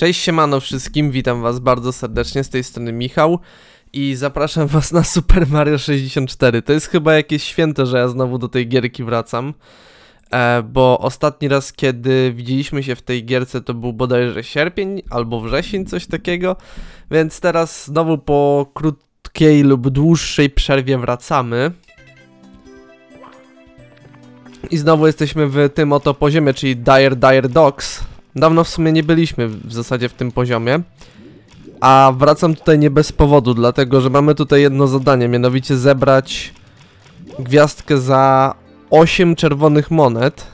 Cześć, siemano wszystkim, witam was bardzo serdecznie, z tej strony Michał i zapraszam was na Super Mario 64. To jest chyba jakieś święto, że ja znowu do tej gierki wracam, bo ostatni raz, kiedy widzieliśmy się w tej gierce, to był bodajże sierpień albo wrzesień, coś takiego, więc teraz znowu po krótkiej lub dłuższej przerwie wracamy. I znowu jesteśmy w tym oto poziomie, czyli Dire Docks. Dawno w sumie nie byliśmy w zasadzie w tym poziomie. A wracam tutaj nie bez powodu, dlatego że mamy tutaj jedno zadanie, mianowicie zebrać gwiazdkę za 8 czerwonych monet.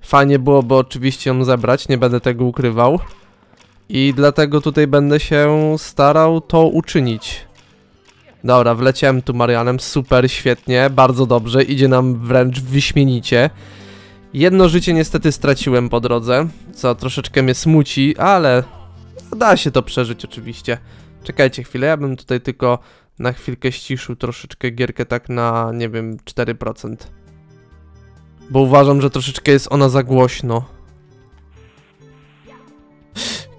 Fajnie byłoby oczywiście ją zebrać, nie będę tego ukrywał. I dlatego tutaj będę się starał to uczynić. Dobra, wleciałem tu Marianem, super, świetnie, bardzo dobrze, idzie nam wręcz wyśmienicie. Jedno życie niestety straciłem po drodze, co troszeczkę mnie smuci, ale da się to przeżyć oczywiście. Czekajcie chwilę, ja bym tutaj tylko na chwilkę ściszył troszeczkę gierkę tak na, nie wiem, 4%. Bo uważam, że troszeczkę jest ona za głośno.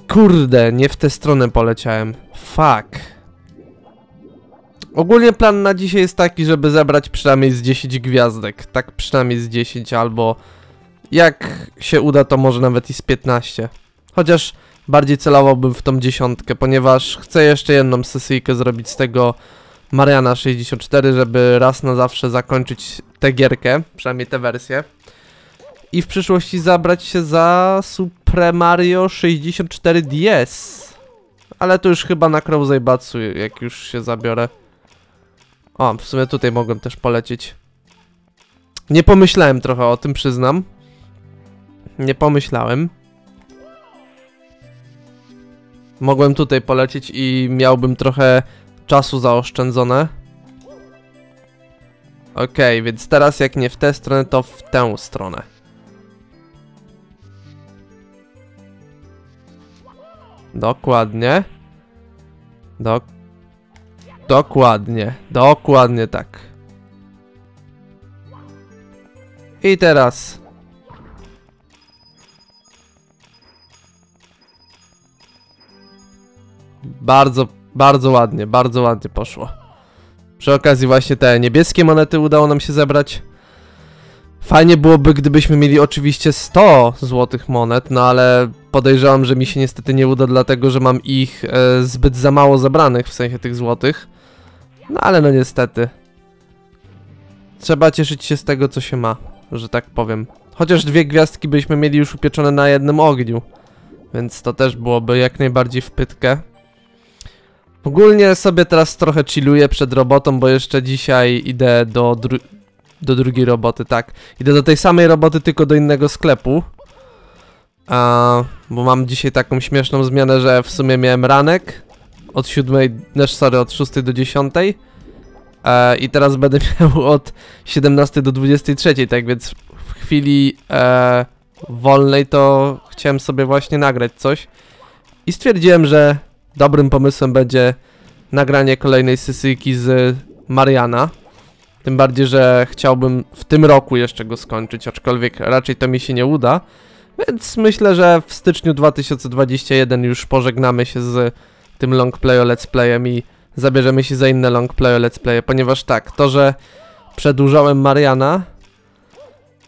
Kurde, nie w tę stronę poleciałem. Fuck. Ogólnie plan na dzisiaj jest taki, żeby zebrać przynajmniej z 10 gwiazdek. Tak, przynajmniej z 10, albo jak się uda, to może nawet i z 15. Chociaż bardziej celowałbym w tą dziesiątkę, ponieważ chcę jeszcze jedną sesyjkę zrobić z tego Mariana 64, żeby raz na zawsze zakończyć tę gierkę, przynajmniej tę wersję. I w przyszłości zabrać się za Super Mario 64 DS. Ale to już chyba na Crowsaibatsu, jak już się zabiorę. O, w sumie tutaj mogłem też polecieć. Nie pomyślałem trochę o tym, przyznam. Nie pomyślałem. Mogłem tutaj polecieć i miałbym trochę czasu zaoszczędzone. Okej, więc teraz jak nie w tę stronę, to w tę stronę. Dokładnie. Dokładnie tak. I teraz. Bardzo ładnie poszło. Przy okazji właśnie te niebieskie monety udało nam się zebrać. Fajnie byłoby, gdybyśmy mieli oczywiście 100 złotych monet, no ale podejrzewam, że mi się niestety nie uda, dlatego że mam ich zbyt za mało zebranych, w sensie tych złotych. No ale no niestety. Trzeba cieszyć się z tego, co się ma, że tak powiem. Chociaż 2 gwiazdki byśmy mieli już upieczone na jednym ogniu, więc to też byłoby jak najbardziej w pytkę. Ogólnie sobie teraz trochę chilluję przed robotą, bo jeszcze dzisiaj idę do drugiej roboty, tak. Idę do tej samej roboty, tylko do innego sklepu. Bo mam dzisiaj taką śmieszną zmianę, że w sumie miałem ranek od 6 do 10. I teraz będę miał od 17 do 23, tak więc w chwili wolnej to chciałem sobie właśnie nagrać coś. I stwierdziłem, że dobrym pomysłem będzie nagranie kolejnej sesyjki z Mariana. Tym bardziej, że chciałbym w tym roku jeszcze go skończyć, aczkolwiek raczej to mi się nie uda. Więc myślę, że w styczniu 2021 już pożegnamy się z tym longplayo let's playem i zabierzemy się za inne longplayo let's playe, ponieważ tak, to, że przedłużałem Mariana,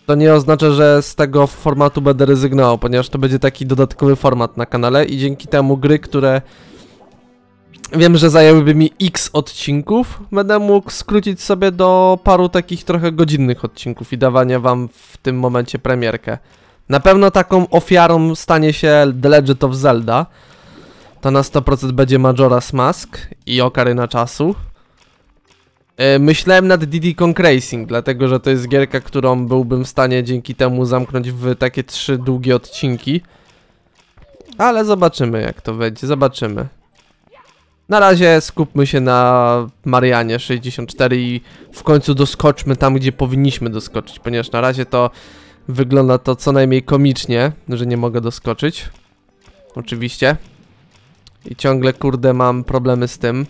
to nie oznacza, że z tego formatu będę rezygnował, ponieważ to będzie taki dodatkowy format na kanale i dzięki temu gry, które wiem, że zajęłyby mi x odcinków, będę mógł skrócić sobie do paru takich trochę godzinnych odcinków i dawania wam w tym momencie premierkę. Na pewno taką ofiarą stanie się The Legend of Zelda. To na 100% będzie Majora's Mask i Ocarina Czasu. Myślałem nad Diddy Kong Racing, dlatego że to jest gierka, którą byłbym w stanie dzięki temu zamknąć w takie 3 długie odcinki. Ale zobaczymy, jak to będzie, zobaczymy. Na razie skupmy się na Marianie 64 i w końcu doskoczmy tam, gdzie powinniśmy doskoczyć, ponieważ na razie to wygląda to co najmniej komicznie, że nie mogę doskoczyć. Oczywiście. I ciągle, kurde, mam problemy z tym.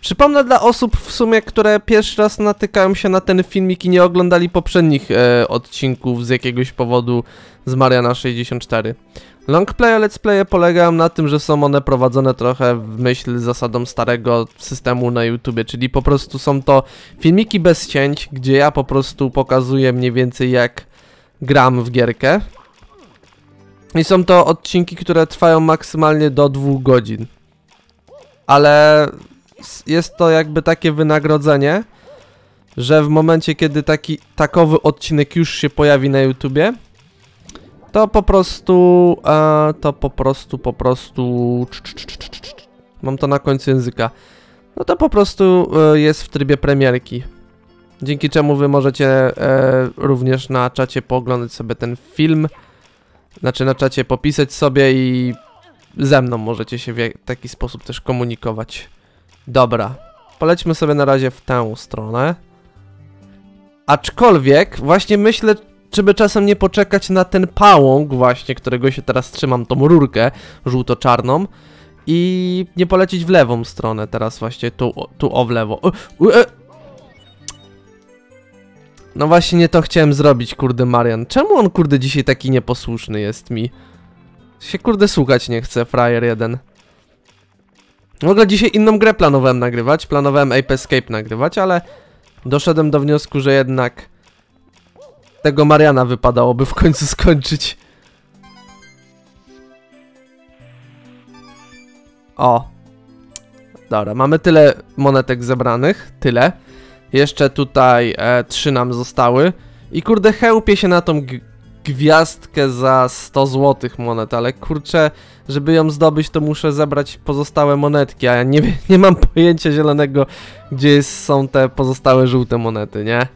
Przypomnę dla osób w sumie, które pierwszy raz natykają się na ten filmik i nie oglądali poprzednich odcinków z jakiegoś powodu z Mariana 64. Longplaye, let's playe polegają na tym, że są one prowadzone trochę w myśl zasadom starego systemu na YouTubie, czyli po prostu są to filmiki bez cięć, gdzie ja po prostu pokazuję mniej więcej jak gram w gierkę. I są to odcinki, które trwają maksymalnie do 2 godzin. Ale jest to jakby takie wynagrodzenie, że w momencie kiedy takowy odcinek już się pojawi na YouTubie, to po prostu, mam to na końcu języka. No to po prostu jest w trybie premierki. Dzięki czemu wy możecie również na czacie pooglądać sobie ten film. Znaczy na czacie popisać sobie i ze mną możecie się w taki sposób też komunikować. Dobra, polećmy sobie na razie w tę stronę. Aczkolwiek właśnie myślę, czy by czasem nie poczekać na ten pałąk właśnie, którego się teraz trzymam, tą rurkę żółto-czarną i nie polecić w lewą stronę teraz właśnie, tu w lewo. No właśnie nie to chciałem zrobić, kurde Marian. Czemu on kurde dzisiaj taki nieposłuszny jest mi? Się kurde słuchać nie chce, frajer jeden. W ogóle dzisiaj inną grę planowałem nagrywać, planowałem Ape Escape nagrywać, ale doszedłem do wniosku, że jednak tego Mariana wypadałoby w końcu skończyć. O. Dobra, mamy tyle monetek zebranych, tyle. Jeszcze tutaj 3 nam zostały. I kurde chełpie się na tą gwiazdkę za 100 zł monet, ale kurczę, żeby ją zdobyć to muszę zebrać pozostałe monetki, a ja nie mam pojęcia zielonego, gdzie są te pozostałe żółte monety, nie?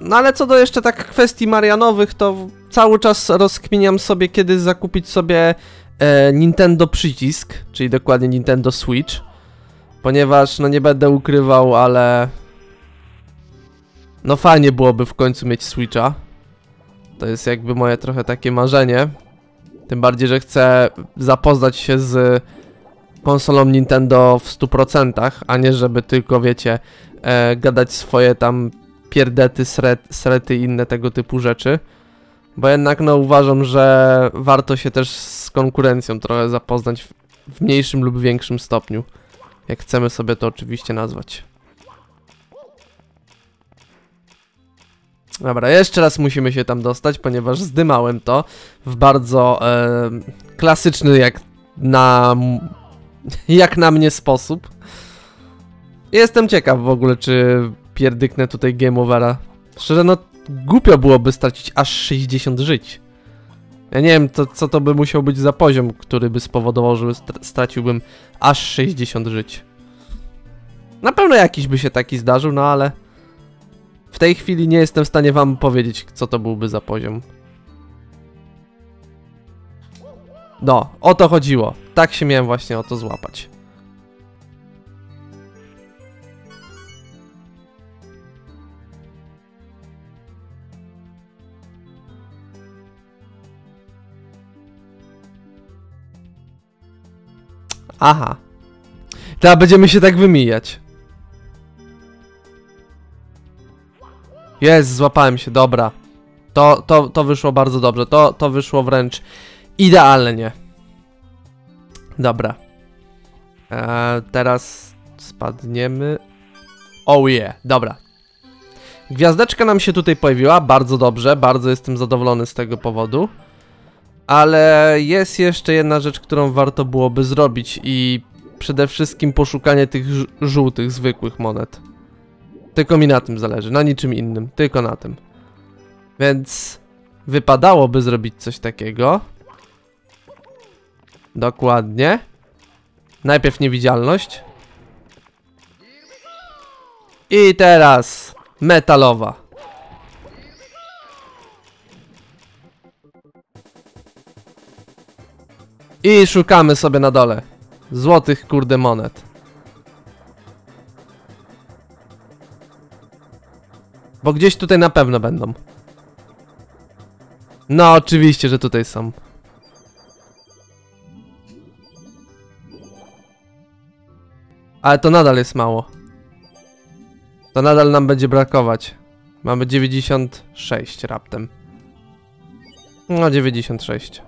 No ale co do jeszcze tak kwestii Marianowych, to cały czas rozkminiam sobie, kiedy zakupić sobie Nintendo przycisk, czyli dokładnie Nintendo Switch, ponieważ no nie będę ukrywał, ale no fajnie byłoby w końcu mieć Switcha. To jest jakby moje trochę takie marzenie, tym bardziej, że chcę zapoznać się z konsolą Nintendo w 100%, a nie żeby tylko, wiecie, gadać swoje tam pierdety, srety i inne tego typu rzeczy. Bo jednak no uważam, że warto się też z konkurencją trochę zapoznać w mniejszym lub większym stopniu. Jak chcemy sobie to oczywiście nazwać. Dobra, jeszcze raz musimy się tam dostać, ponieważ zdymałem to w bardzo klasyczny jak na mnie sposób. Jestem ciekaw w ogóle, czy pierdyknę tutaj game overa. Szczerze no głupio byłoby stracić aż 60 żyć. Ja nie wiem, co to by musiał być za poziom, który by spowodował, że straciłbym aż 60 żyć. Na pewno jakiś by się taki zdarzył, no ale w tej chwili nie jestem w stanie wam powiedzieć, co to byłby za poziom. No, o to chodziło. Tak się miałem właśnie o to złapać. Aha. Teraz będziemy się tak wymijać. Jest, złapałem się, dobra. To wyszło bardzo dobrze. To wyszło wręcz idealnie. Dobra. Teraz spadniemy. Oh yeah, dobra. Gwiazdeczka nam się tutaj pojawiła, bardzo dobrze. Bardzo jestem zadowolony z tego powodu. Ale jest jeszcze jedna rzecz, którą warto byłoby zrobić i przede wszystkim poszukanie tych żółtych, zwykłych monet. Tylko mi na tym zależy, na niczym innym, tylko na tym. Więc wypadałoby zrobić coś takiego. Dokładnie. Najpierw niewidzialność. I teraz metalowa. I szukamy sobie na dole złotych, kurde, monet. Bo gdzieś tutaj na pewno będą. No oczywiście, że tutaj są. Ale to nadal jest mało. To nadal nam będzie brakować. Mamy 96 raptem. No 96.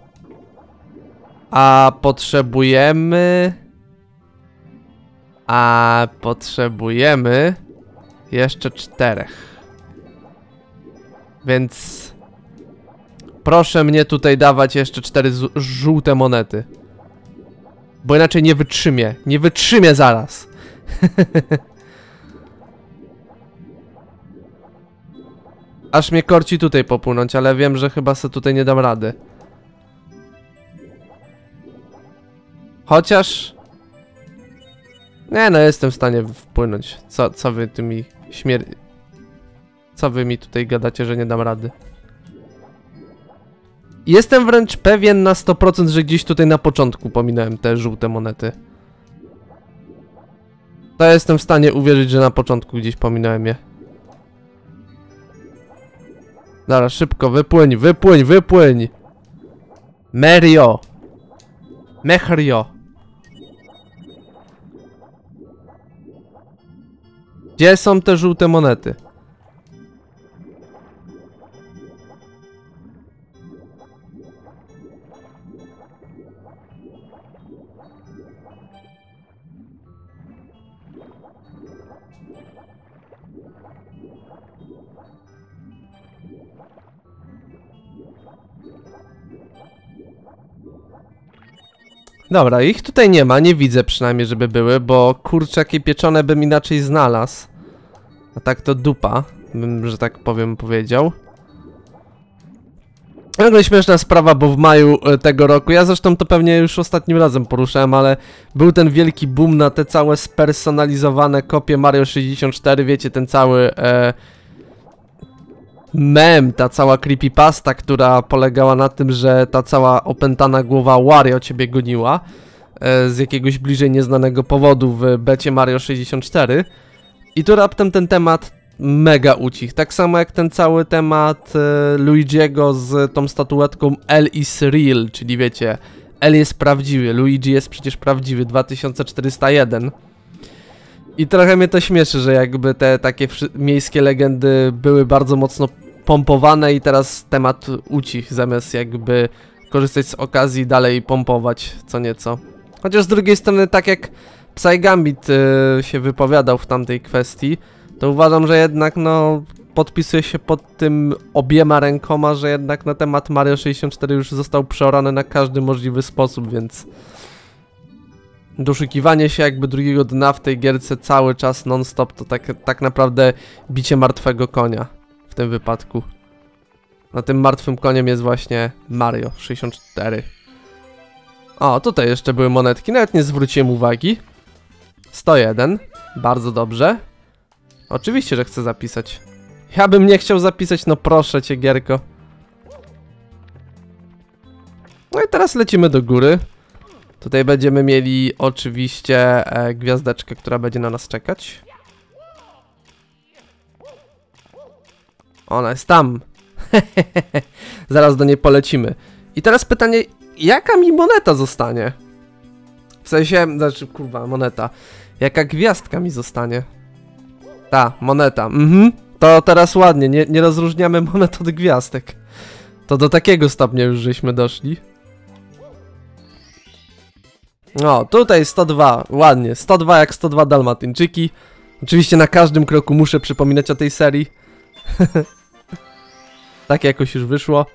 A potrzebujemy... jeszcze 4. Więc... proszę mnie tutaj dawać jeszcze 4 żółte monety. Bo inaczej nie wytrzymię. Nie wytrzymię zaraz. Aż mnie korci tutaj popłynąć, ale wiem, że chyba sobie tutaj nie dam rady. Chociaż... nie no, jestem w stanie wpłynąć. Co wy tymi co wy mi tutaj gadacie, że nie dam rady? Jestem wręcz pewien na 100%, że gdzieś tutaj na początku pominąłem te żółte monety. To jestem w stanie uwierzyć, że na początku gdzieś pominąłem je. Dobra, szybko, wypłyń, wypłyń, wypłyń! Merio! Mechrio! Gdzie są te żółte monety? Dobra, ich tutaj nie ma, nie widzę przynajmniej, żeby były, bo kurczaki pieczone bym inaczej znalazł. A tak to dupa, bym, że tak powiem, powiedział. W ogóle śmieszna sprawa, bo w maju tego roku, ja zresztą to pewnie już ostatnim razem poruszałem, ale był ten wielki boom na te całe spersonalizowane kopie Mario 64, wiecie, ten cały mem, ta cała creepypasta, która polegała na tym, że ta cała opętana głowa Wario ciebie goniła z jakiegoś bliżej nieznanego powodu w becie Mario 64. I tu raptem ten temat mega ucichł. Tak samo jak ten cały temat Luigi'ego z tą statuetką L is real, czyli wiecie, L jest prawdziwy, Luigi jest przecież prawdziwy, 2401. I trochę mnie to śmieszy, że jakby te takie miejskie legendy były bardzo mocno pompowane i teraz temat ucichł, zamiast jakby korzystać z okazji i dalej pompować co nieco. Chociaż z drugiej strony, tak jak Psy Gambit się wypowiadał w tamtej kwestii, to uważam, że jednak no podpisuje się pod tym obiema rękoma, że jednak na temat Mario 64 już został przeorany na każdy możliwy sposób, więc doszukiwanie się jakby drugiego dna w tej gierce cały czas non-stop to tak naprawdę bicie martwego konia w tym wypadku. Na tym martwym koniem jest właśnie Mario 64. O, tutaj jeszcze były monetki, nawet nie zwróciłem uwagi. 101, bardzo dobrze. Oczywiście, że chcę zapisać. Ja bym nie chciał zapisać, no proszę cię, gierko. No i teraz lecimy do góry. Tutaj będziemy mieli oczywiście gwiazdeczkę, która będzie na nas czekać. Ona jest tam. Zaraz do niej polecimy. I teraz pytanie, jaka mi moneta zostanie? W sensie, znaczy kurwa, moneta. Jaka gwiazdka mi zostanie? Ta, moneta, To teraz ładnie, nie rozróżniamy monet od gwiazdek. To do takiego stopnia już żeśmy doszli. O, tutaj 102, ładnie, 102 jak 102 dalmatyńczyki. Oczywiście na każdym kroku muszę przypominać o tej serii. Tak jakoś już wyszło.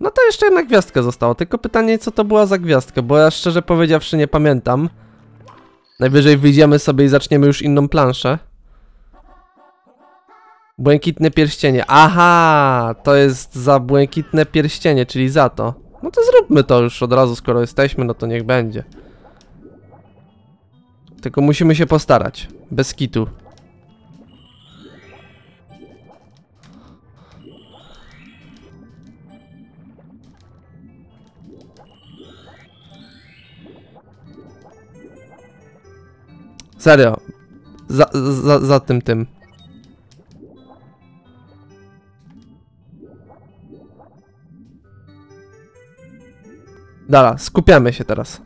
No to jeszcze jedna gwiazdka została, tylko pytanie, co to była za gwiazdka, bo ja szczerze powiedziawszy nie pamiętam. Najwyżej wyjdziemy sobie i zaczniemy już inną planszę. Błękitne pierścienie, aha, to jest za błękitne pierścienie, czyli za to. No to zróbmy to już od razu, skoro jesteśmy, no to niech będzie. Tylko musimy się postarać, bez kitu. Serio, za tym. Dobra, skupiamy się teraz.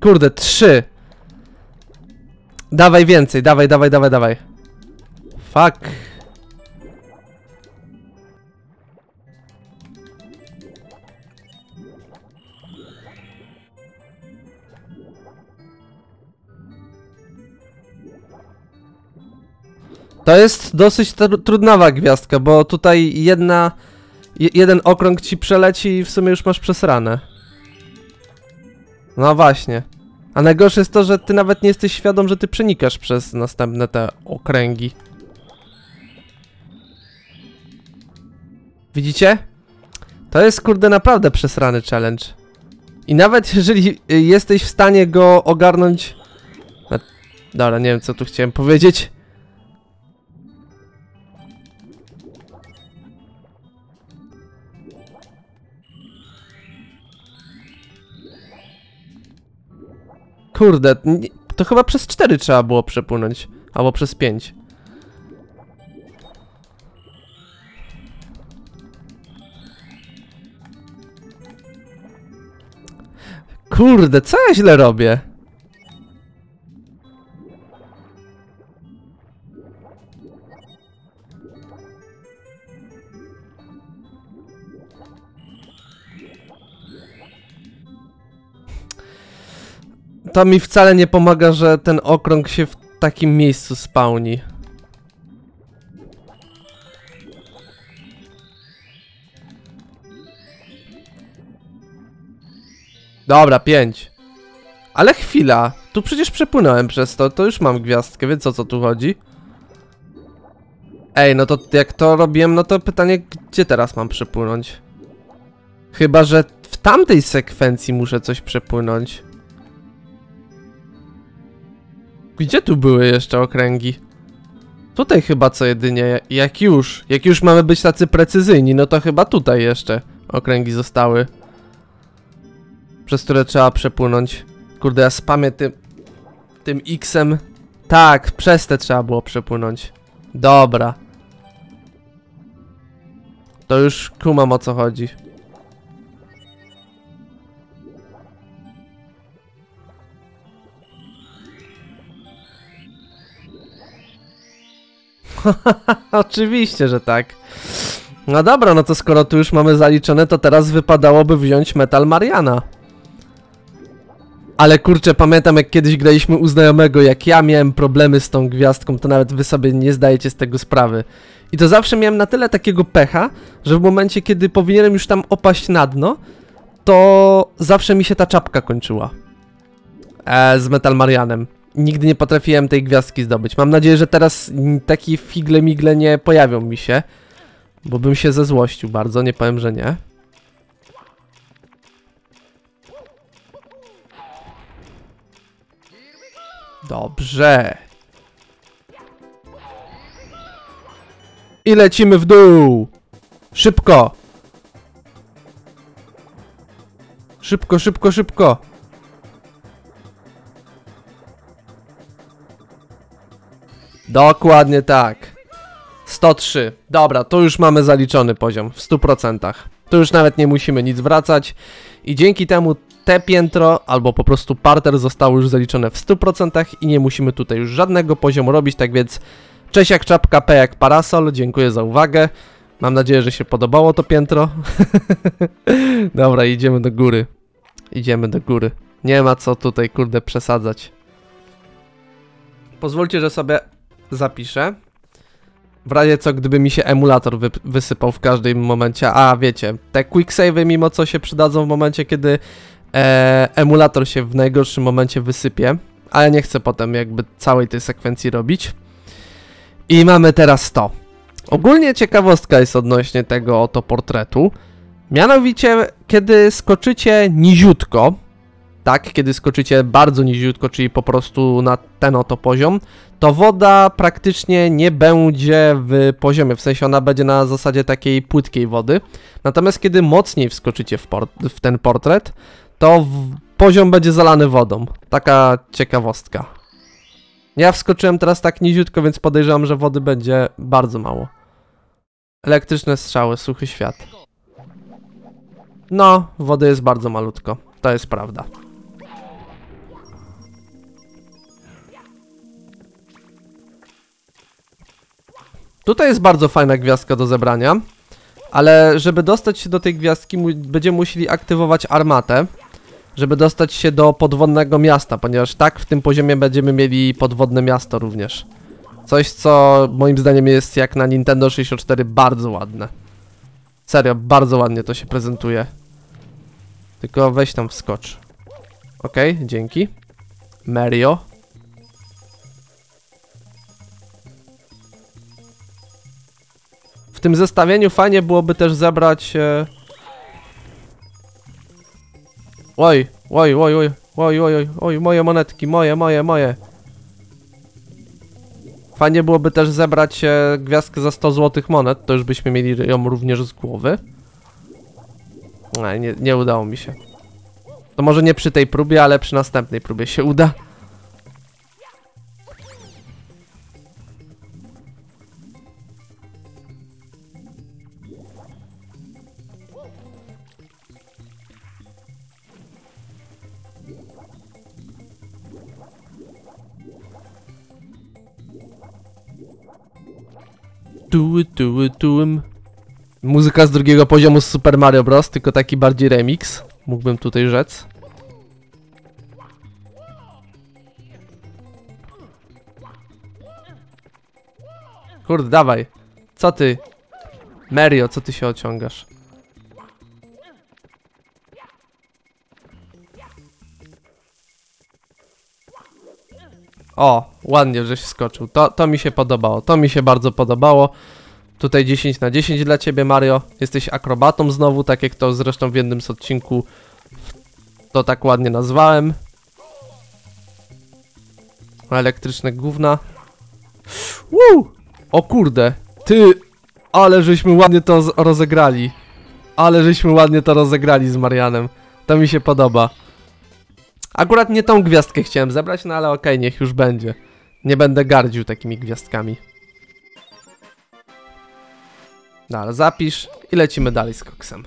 Kurde, 3. Dawaj więcej, dawaj. Fuck. To jest dosyć trudnawa gwiazdka, bo tutaj jeden okrąg ci przeleci i w sumie już masz przesrane. No właśnie. A najgorsze jest to, że ty nawet nie jesteś świadom, że ty przenikasz przez następne te okręgi. Widzicie? To jest kurde naprawdę przesrany challenge. I nawet jeżeli jesteś w stanie go ogarnąć... Dobra, nie wiem co tu chciałem powiedzieć. Kurde, to chyba przez 4 trzeba było przepłynąć, albo przez 5. Kurde, co ja źle robię? To mi wcale nie pomaga, że ten okrąg się w takim miejscu spawni. Dobra, 5. Ale chwila, tu przecież przepłynąłem przez to, to już mam gwiazdkę, więc o co tu chodzi? Ej, no to jak to robiłem, no to pytanie, gdzie teraz mam przepłynąć? Chyba że w tamtej sekwencji muszę coś przepłynąć. Gdzie tu były jeszcze okręgi? Tutaj chyba co jedynie, jak już mamy być tacy precyzyjni, no to chyba tutaj jeszcze okręgi zostały, przez które trzeba przepłynąć. Kurde, ja spamię tym X-em. Tak, przez te trzeba było przepłynąć. Dobra. To już kumam o co chodzi. Oczywiście, że tak. No dobra, no to skoro tu już mamy zaliczone, to teraz wypadałoby wziąć metal Mariana. Ale kurczę, pamiętam jak kiedyś graliśmy u znajomego, jak ja miałem problemy z tą gwiazdką, to nawet wy sobie nie zdajecie z tego sprawy. I to zawsze miałem na tyle takiego pecha, że w momencie kiedy powinienem już tam opaść na dno, to zawsze mi się ta czapka kończyła. Z metal Marianem. Nigdy nie potrafiłem tej gwiazdki zdobyć. Mam nadzieję, że teraz takie figle-migle nie pojawią mi się, bo bym się zezłościł bardzo, nie powiem, że nie. Dobrze. I lecimy w dół. Szybko. Szybko. Dokładnie tak. 103. Dobra, to już mamy zaliczony poziom w 100%. Tu już nawet nie musimy nic wracać. I dzięki temu te piętro, albo po prostu parter zostało już zaliczone w 100% i nie musimy tutaj już żadnego poziomu robić. Tak więc cześć jak czapka, P jak parasol. Dziękuję za uwagę. Mam nadzieję, że się podobało to piętro. Dobra, idziemy do góry. Nie ma co tutaj kurde przesadzać. Pozwólcie, że sobie zapiszę. W razie co, gdyby mi się emulator wysypał w każdym momencie. A wiecie, te quick save'y mimo co się przydadzą w momencie, kiedy emulator się w najgorszym momencie wysypie. Ale nie chcę potem jakby całej tej sekwencji robić. I mamy teraz to. Ogólnie ciekawostka jest odnośnie tego oto portretu. Mianowicie, kiedy skoczycie niziutko, tak, kiedy skoczycie bardzo niziutko, czyli po prostu na ten oto poziom, to woda praktycznie nie będzie w poziomie, w sensie ona będzie na zasadzie takiej płytkiej wody. Natomiast kiedy mocniej wskoczycie w ten portret, to poziom będzie zalany wodą. Taka ciekawostka. Ja wskoczyłem teraz tak niziutko, więc podejrzewam, że wody będzie bardzo mało. Elektryczne strzały, suchy świat. No, wody jest bardzo malutko, to jest prawda. Tutaj jest bardzo fajna gwiazdka do zebrania, ale żeby dostać się do tej gwiazdki, będziemy musieli aktywować armatę, żeby dostać się do podwodnego miasta, ponieważ tak w tym poziomie będziemy mieli podwodne miasto również. Coś, co moim zdaniem jest jak na Nintendo 64 bardzo ładne. Serio, bardzo ładnie to się prezentuje. Tylko weź tam wskocz. Okej, dzięki. Mario. W tym zestawieniu fajnie byłoby też zebrać... Oj, oj, oj, oj, oj, oj, oj, oj, moje monetki, moje. Fajnie byłoby też zebrać gwiazdkę za 100 złotych monet, to już byśmy mieli ją również z głowy. Nie udało mi się. To może nie przy tej próbie, ale przy następnej próbie się uda. Muzyka z drugiego poziomu z Super Mario Bros. Tylko taki bardziej remix, mógłbym tutaj rzec. Kurde, dawaj. Co ty? Mario, co ty się ociągasz? O, ładnie żeś wskoczył. To mi się podobało. To mi się bardzo podobało. Tutaj 10 na 10 dla ciebie, Mario. Jesteś akrobatą znowu, tak jak to zresztą w jednym z odcinków to tak ładnie nazwałem. Elektryczne gówna. Woo! O kurde, ty, ale żeśmy ładnie to rozegrali. Ale żeśmy ładnie to rozegrali z Marianem. To mi się podoba. Akurat nie tą gwiazdkę chciałem zebrać, no ale okej, niech już będzie. Nie będę gardził takimi gwiazdkami. No ale zapisz i lecimy dalej z koksem.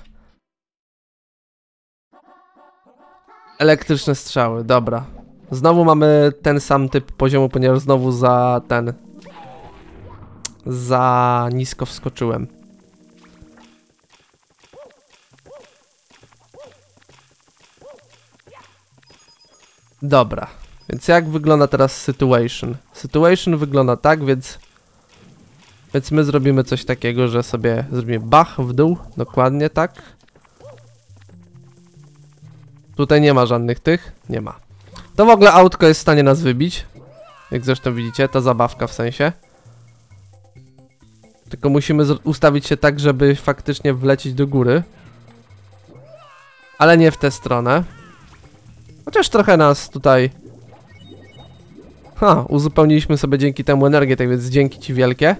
Elektryczne strzały, dobra. Znowu mamy ten sam typ poziomu, ponieważ znowu za nisko wskoczyłem. Dobra, więc jak wygląda teraz situation? Situation wygląda tak, więc my zrobimy coś takiego, że sobie zrobimy bach w dół, dokładnie tak. Tutaj nie ma żadnych tych, nie ma. To w ogóle autko jest w stanie nas wybić, jak zresztą widzicie, ta zabawka w sensie. Tylko musimy ustawić się tak, żeby faktycznie wlecieć do góry. Ale nie w tę stronę. Chociaż trochę nas tutaj... uzupełniliśmy sobie dzięki temu energię, tak więc dzięki ci wielkie.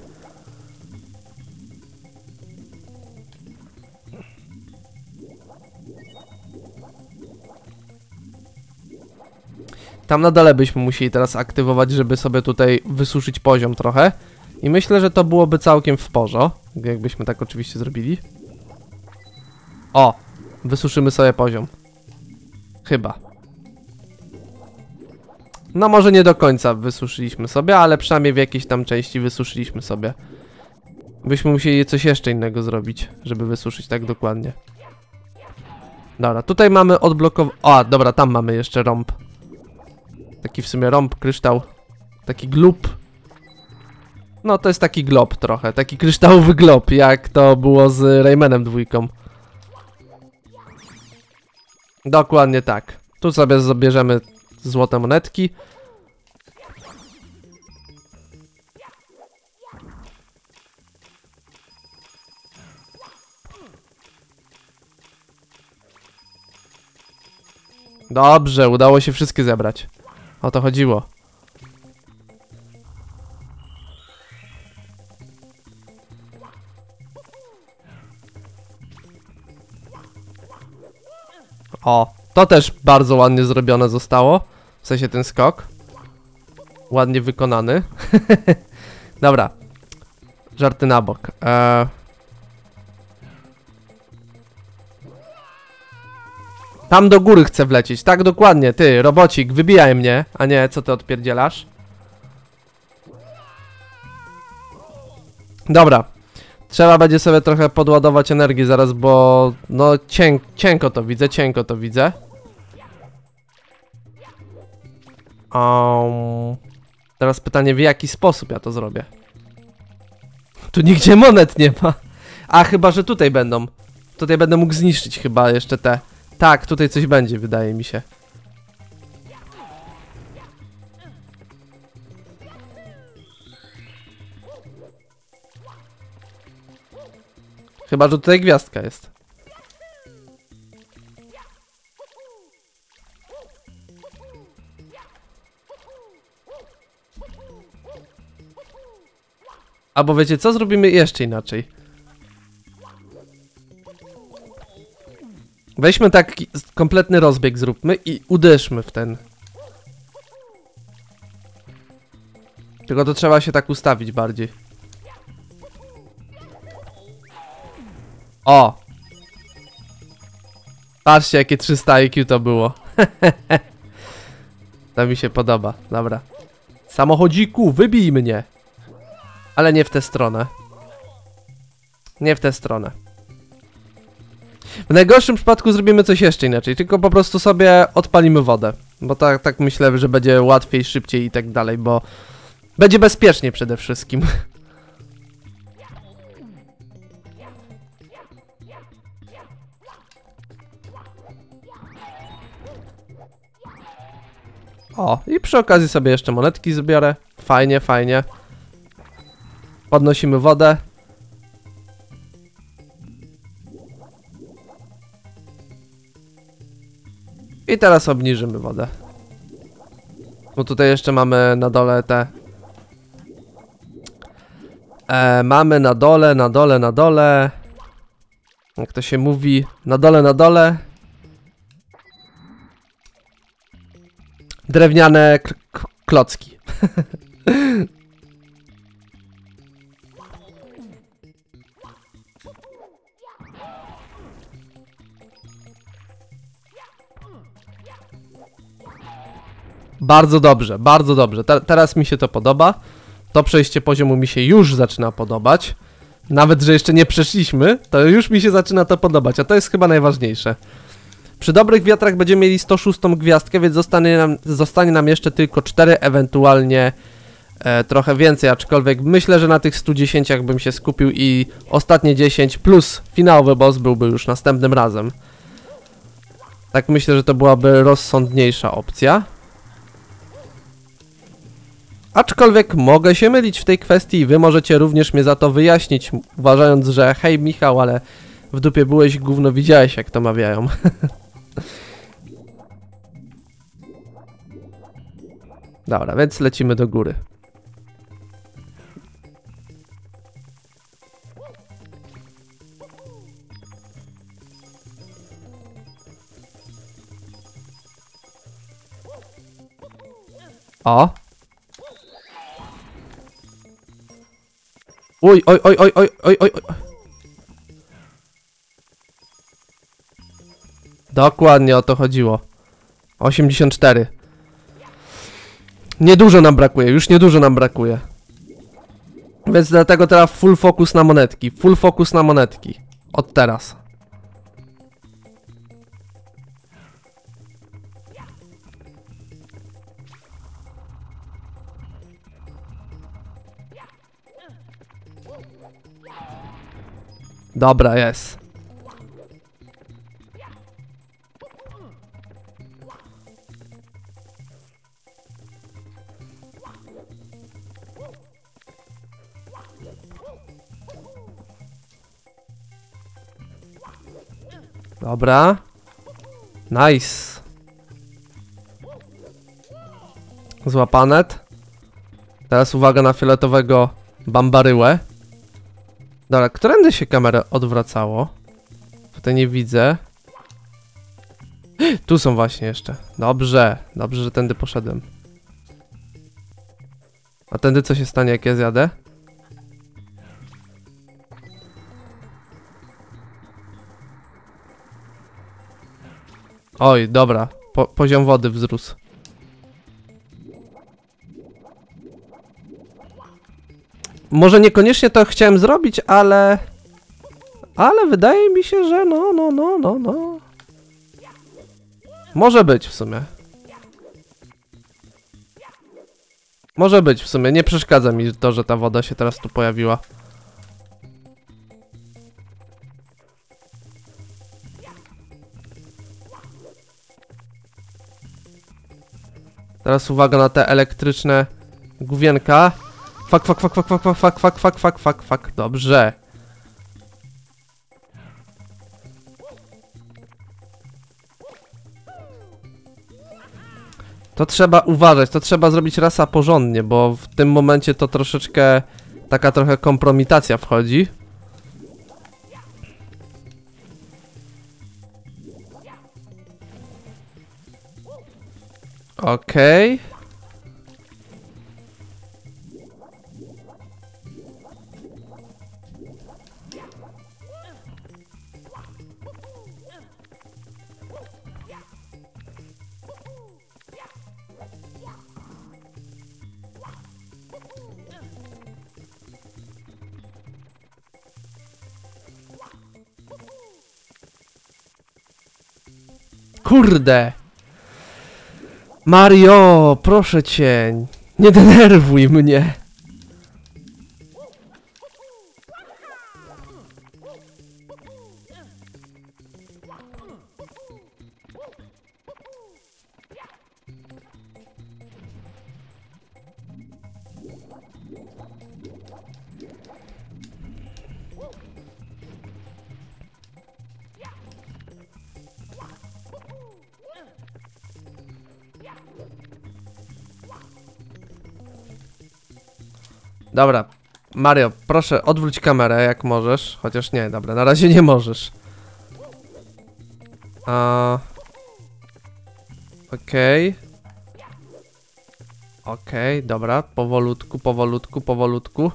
Tam na dole byśmy musieli teraz aktywować, żeby sobie tutaj wysuszyć poziom trochę. I myślę, że to byłoby całkiem w porządku, jakbyśmy tak oczywiście zrobili. O! Wysuszymy sobie poziom. Chyba. No może nie do końca wysuszyliśmy sobie, ale przynajmniej w jakiejś tam części wysuszyliśmy sobie. Byśmy musieli coś jeszcze innego zrobić, żeby wysuszyć tak dokładnie. Dobra, tutaj mamy odblokowane... A, dobra, tam mamy jeszcze rąb. Taki w sumie rąb, kryształ. Taki glub. No to jest taki glob trochę, taki kryształowy glob, jak to było z Raymanem 2. Dokładnie tak. Tu sobie zabierzemy złote monetki. Dobrze, udało się wszystkie zebrać. O to chodziło. O, to też bardzo ładnie zrobione zostało. W sensie ten skok. Ładnie wykonany. Dobra. Żarty na bok. Tam do góry chcę wlecieć. Tak dokładnie. Ty, robocik, wybijaj mnie. A nie, co ty odpierdzielasz? Dobra. Trzeba będzie sobie trochę podładować energii zaraz, bo... No cienko to widzę, Teraz pytanie, w jaki sposób ja to zrobię? Tu nigdzie monet nie ma. A chyba, że tutaj będą. Tutaj będę mógł zniszczyć chyba jeszcze te. Tak, tutaj coś będzie, wydaje mi się. Chyba, że tutaj gwiazdka jest. Albo wiecie co? Zrobimy jeszcze inaczej. Weźmy taki kompletny rozbieg zróbmy i uderzmy w ten. Tylko to trzeba się tak ustawić bardziej. O! Patrzcie jakie 300 IQ to było. To mi się podoba, dobra. Samochodziku, wybij mnie! Ale nie w tę stronę. Nie w tę stronę. W najgorszym przypadku zrobimy coś jeszcze inaczej. Tylko po prostu sobie odpalimy wodę. Bo tak myślę, że będzie łatwiej, szybciej i tak dalej, bo... Będzie bezpiecznie przede wszystkim. O, i przy okazji sobie jeszcze monetki zbiorę. Fajnie, fajnie. Podnosimy wodę. I teraz obniżymy wodę. Bo tutaj jeszcze mamy na dole te... mamy na dole. Jak to się mówi? Na dole. Drewniane klocki. Bardzo dobrze, bardzo dobrze. Teraz mi się to podoba. To przejście poziomu mi się już zaczyna podobać. Nawet, że jeszcze nie przeszliśmy, to już mi się zaczyna to podobać, a to jest chyba najważniejsze. Przy dobrych wiatrach będziemy mieli 106 gwiazdkę, więc zostanie nam jeszcze tylko 4, ewentualnie trochę więcej, aczkolwiek myślę, że na tych 110 bym się skupił i ostatnie 10 plus finałowy boss byłby już następnym razem. Tak myślę, że to byłaby rozsądniejsza opcja. Aczkolwiek mogę się mylić w tej kwestii i wy możecie również mnie za to wyjaśnić, uważając, że hej Michał, ale w dupie byłeś, gówno widziałeś, jak to mawiają. Dobra, więc lecimy do góry. O! Oj. Dokładnie o to chodziło. 84. Niedużo nam brakuje, już niedużo nam brakuje. Więc dlatego teraz full focus na monetki. Full focus na monetki. Od teraz. Dobra, jest. Dobra. Nice. Złapanet. Teraz uwaga na fioletowego bambaryłę. Dobra, którędy się kamerę odwracało? Tutaj nie widzę. Tu są właśnie jeszcze. Dobrze, dobrze, że tędy poszedłem. A tędy co się stanie, jak ja zjadę? Oj, dobra. Poziom wody wzrósł. Może niekoniecznie to chciałem zrobić, ale... Ale wydaje mi się, że no. Może być w sumie. Może być w sumie. Nie przeszkadza mi to, że ta woda się teraz tu pojawiła. Teraz uwaga na te elektryczne główienka. Fuck. Dobrze. To trzeba uważać, to trzeba zrobić rasa porządnie, bo w tym momencie to troszeczkę taka trochę kompromitacja wchodzi. Okej. Kurde! Mario, proszę cię, nie denerwuj mnie. Dobra, Mario, proszę odwróć kamerę jak możesz, chociaż nie, dobra, na razie nie możesz. Okej, dobra, powolutku.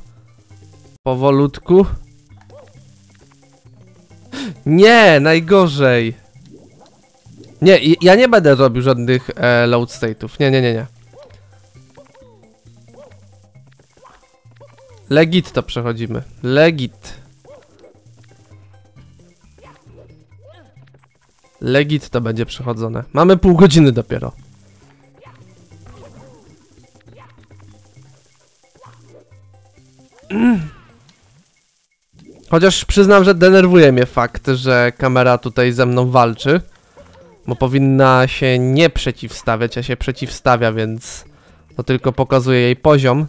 Nie, najgorzej. Nie, ja nie będę robił żadnych load state'ów, nie. Legit to przechodzimy. Legit to będzie przechodzone. Mamy pół godziny dopiero. Chociaż przyznam, że denerwuje mnie fakt, że kamera tutaj ze mną walczy. Bo powinna się nie przeciwstawiać, a się przeciwstawia, więc to tylko pokazuje jej poziom,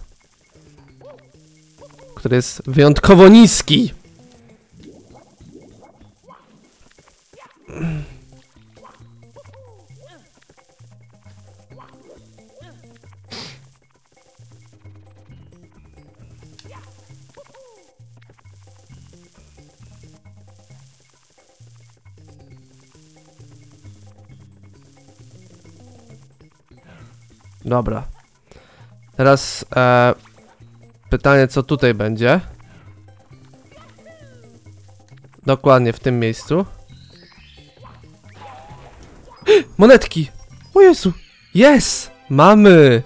który jest wyjątkowo niski. Dobra. Teraz... pytanie, co tutaj będzie? Dokładnie w tym miejscu. Monetki! O Jezu! Jest! Mamy!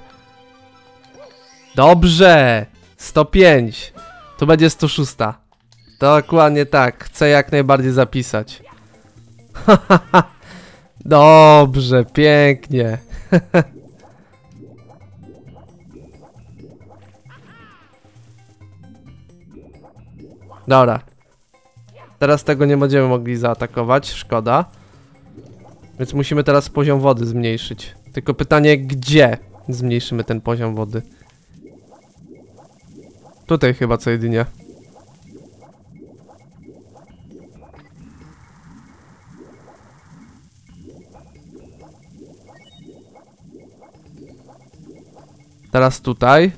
Dobrze! 105! Tu będzie 106. Dokładnie tak. Chcę jak najbardziej zapisać. Dobrze, pięknie. Dobra. Teraz tego nie będziemy mogli zaatakować, szkoda. Więc musimy teraz poziom wody zmniejszyć. Tylko pytanie, gdzie zmniejszymy ten poziom wody? Tutaj chyba co jedynie. Teraz tutaj.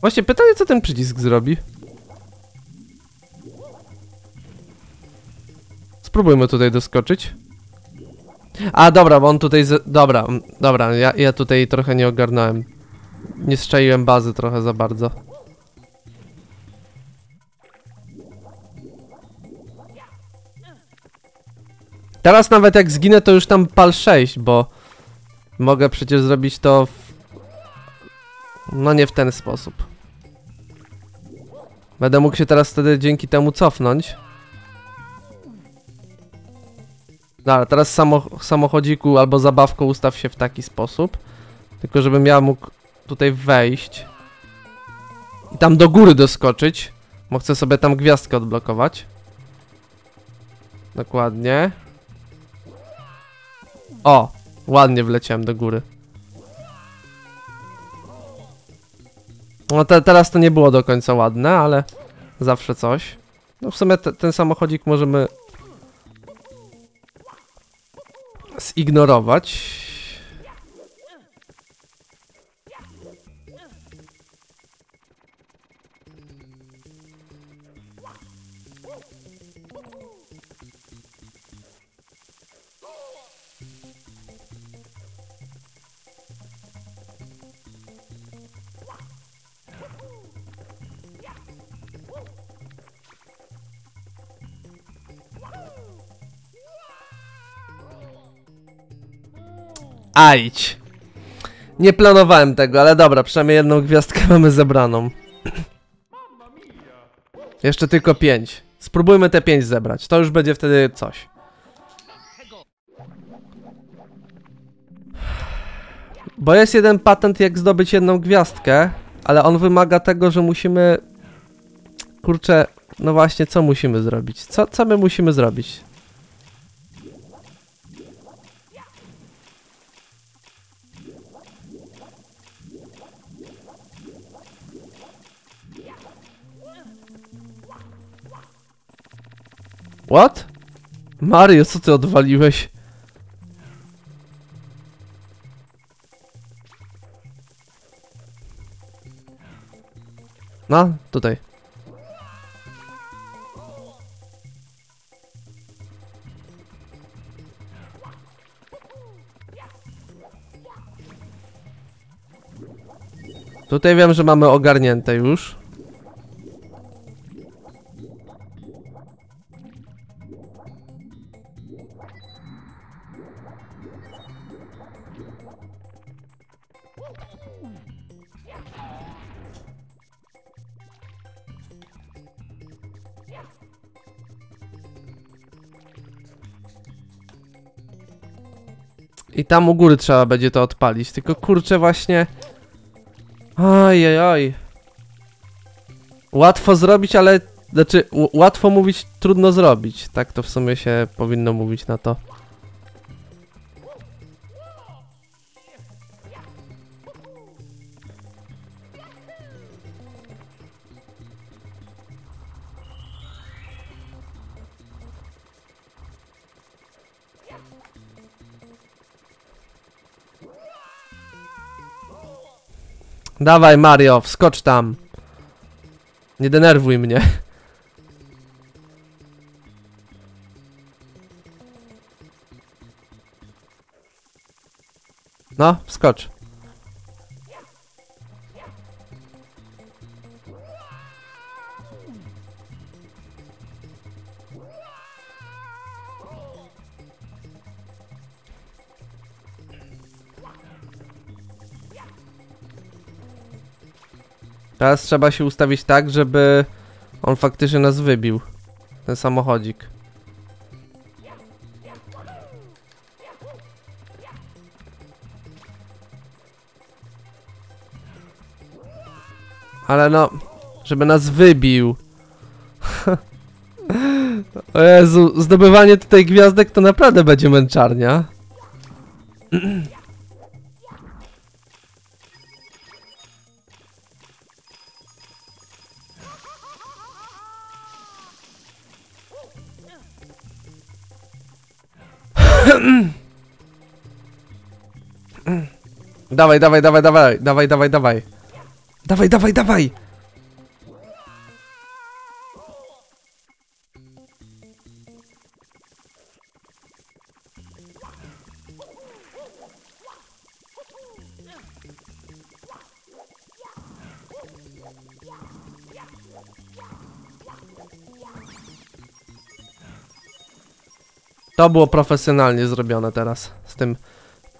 Właśnie pytanie, co ten przycisk zrobi? Spróbujmy tutaj doskoczyć. A dobra, bo on tutaj... Dobra, ja tutaj trochę nie ogarnąłem. Nie strzeliłem bazy trochę za bardzo. Teraz nawet jak zginę, to już tam pal 6, bo mogę przecież zrobić to w... no nie w ten sposób. Będę mógł się teraz wtedy dzięki temu cofnąć. No ale teraz samochodziku albo zabawką ustaw się w taki sposób. Tylko żebym ja mógł tutaj wejść i tam do góry doskoczyć, bo chcę sobie tam gwiazdkę odblokować. Dokładnie. O, ładnie wleciałem do góry. No teraz to nie było do końca ładne, ale zawsze coś. No w sumie ten samochodzik możemy zignorować. Ajdź. Nie planowałem tego, ale dobra, przynajmniej jedną gwiazdkę mamy zebraną. Jeszcze tylko 5. Spróbujmy te 5 zebrać, to już będzie wtedy coś. Bo jest jeden patent, jak zdobyć jedną gwiazdkę, ale on wymaga tego, że musimy... Kurczę, no właśnie, co musimy zrobić? Co my musimy zrobić? What? Mario, co ty odwaliłeś? No, tutaj. Tutaj wiem, że mamy ogarnięte już. I tam u góry trzeba będzie to odpalić, tylko kurczę właśnie... Ojej. Łatwo zrobić, ale... Znaczy, łatwo mówić, trudno zrobić. Tak to w sumie się powinno mówić na to. Dawaj Mario, wskocz tam. Nie denerwuj mnie. No, wskocz. Teraz trzeba się ustawić tak, żeby on faktycznie nas wybił, ten samochodzik. Ale no, żeby nas wybił. O Jezu, zdobywanie tutaj gwiazdek to naprawdę będzie męczarnia. Dawaj. To było profesjonalnie zrobione teraz z tym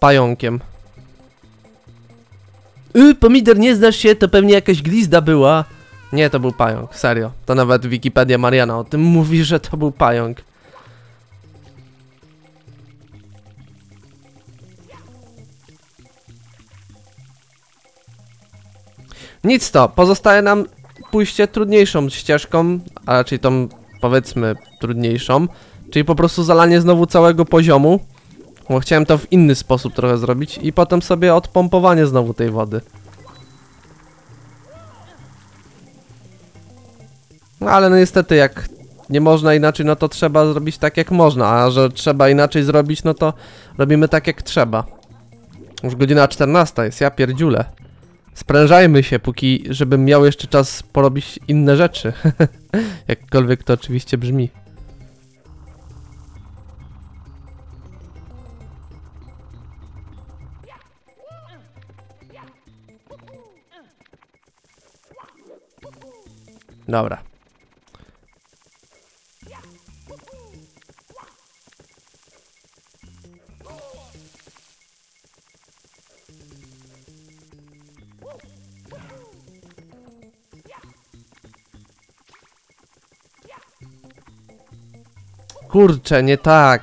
pająkiem. Pomidor, nie znasz się, to pewnie jakaś glizda była. Nie, to był pająk, serio. To nawet Wikipedia Mariana o tym mówi, że to był pająk. Nic to, pozostaje nam pójście trudniejszą ścieżką, a raczej tą, powiedzmy, trudniejszą. Czyli po prostu zalanie znowu całego poziomu. Bo chciałem to w inny sposób trochę zrobić i potem sobie odpompowanie znowu tej wody. No ale no niestety, jak nie można inaczej, no to trzeba zrobić tak jak można. A że trzeba inaczej zrobić, no to robimy tak jak trzeba. Już godzina 14 jest, ja pierdziule. Sprężajmy się, póki żebym miał jeszcze czas porobić inne rzeczy. Jakkolwiek to oczywiście brzmi. Dobra. Kurczę, nie tak.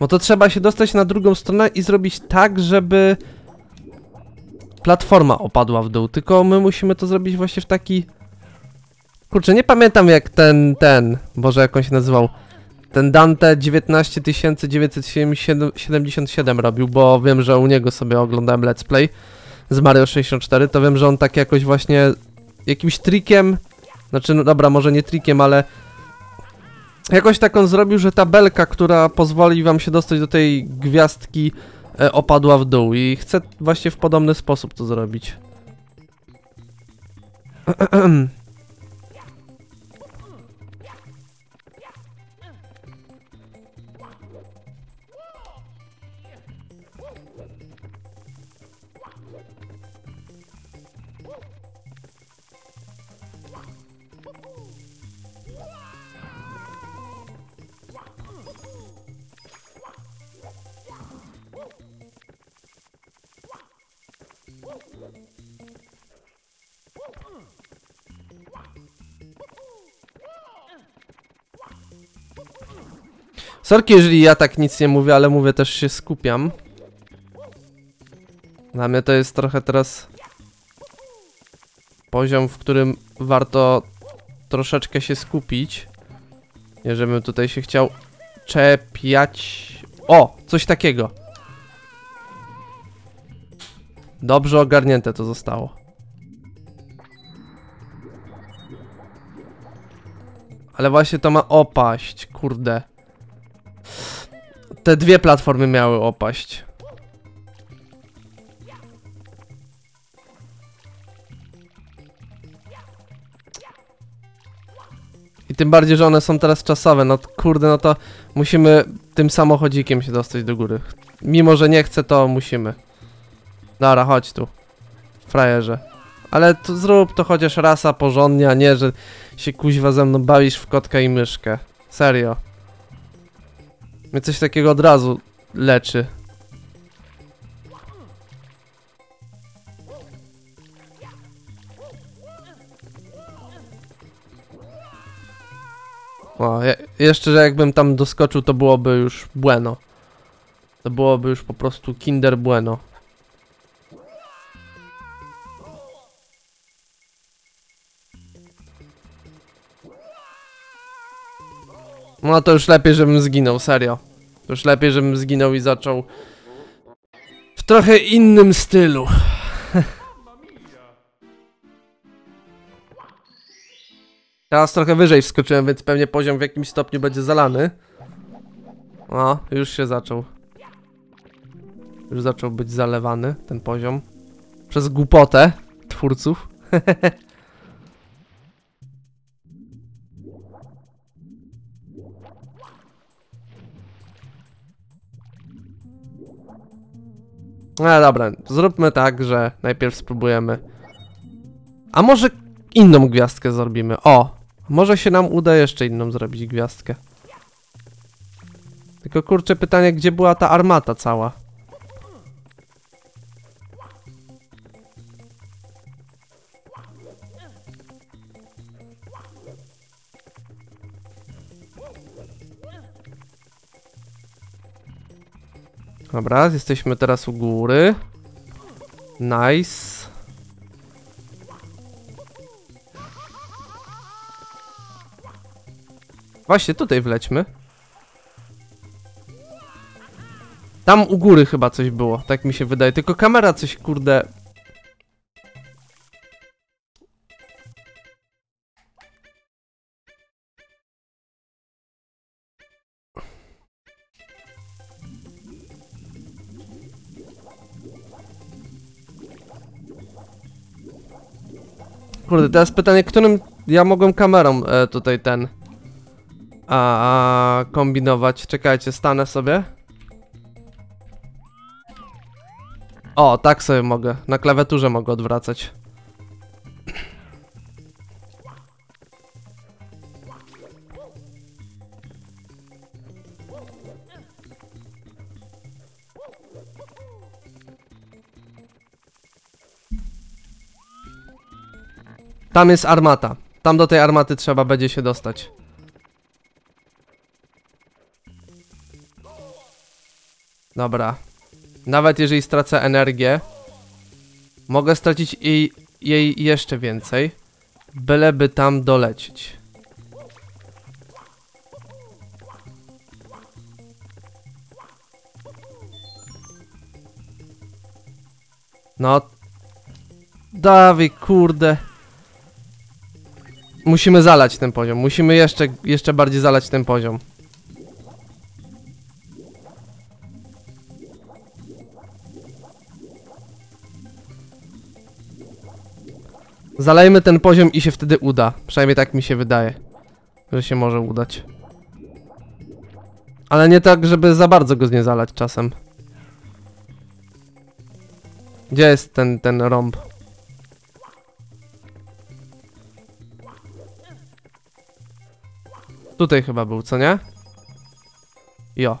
Bo to trzeba się dostać na drugą stronę i zrobić tak, żeby platforma opadła w dół. Tylko my musimy to zrobić właśnie w taki... Kurczę, nie pamiętam jak ten... Boże, jak on się nazywał. Ten Dante 19977 robił, bo wiem, że u niego sobie oglądałem Let's Play z Mario 64, to wiem, że on tak jakoś właśnie jakimś trikiem... Znaczy, no dobra, może nie trikiem, ale... Jakoś tak on zrobił, że tabelka, która pozwoli wam się dostać do tej gwiazdki, opadła w dół i chcę właśnie w podobny sposób to zrobić. Sorki, jeżeli ja tak nic nie mówię, ale mówię, też się skupiam. Dla mnie to jest trochę teraz poziom, w którym warto troszeczkę się skupić. Nie, żebym tutaj się chciał czepiać. O, coś takiego. Dobrze ogarnięte to zostało. Ale właśnie to ma opaść, kurde. Te dwie platformy miały opaść. I tym bardziej, że one są teraz czasowe. No kurde, no to musimy tym samochodzikiem się dostać do góry. Mimo, że nie chcę, to musimy. Dobra, chodź tu, frajerze. Ale to zrób to chociaż rasa porządnie, a nie, że się kuźwa ze mną bawisz w kotka i myszkę. Serio. Mnie coś takiego od razu leczy. O, jeszcze, że jakbym tam doskoczył, to byłoby już bueno. To byłoby już po prostu kinder bueno. No to już lepiej, żebym zginął, serio. To już lepiej, żebym zginął i zaczął w trochę innym stylu. Teraz trochę wyżej wskoczyłem, więc pewnie poziom w jakimś stopniu będzie zalany. O, już się zaczął. Już zaczął być zalewany ten poziom. Przez głupotę twórców. No dobra, zróbmy tak, że najpierw spróbujemy. A może inną gwiazdkę zrobimy? O, może się nam uda jeszcze inną zrobić gwiazdkę. Tylko kurczę pytanie, gdzie była ta armata cała? Dobra, jesteśmy teraz u góry. Nice. Właśnie tutaj wlećmy. Tam u góry chyba coś było, tak mi się wydaje. Tylko kamera coś kurde... Kurde, teraz pytanie, którym ja mogłem kamerą tutaj ten... kombinować. Czekajcie, stanę sobie. O, tak sobie mogę. Na klawiaturze mogę odwracać. Tam jest armata. Tam do tej armaty trzeba będzie się dostać. Dobra. Nawet jeżeli stracę energię, mogę stracić jej jeszcze więcej, byleby tam dolecieć. No. Dawaj, kurde. Musimy zalać ten poziom, musimy jeszcze bardziej zalać ten poziom. Zalejmy ten poziom i się wtedy uda. Przynajmniej tak mi się wydaje, że się może udać. Ale nie tak, żeby za bardzo go nie zalać czasem. Gdzie jest ten rąb? Tutaj chyba był, co nie? Jo.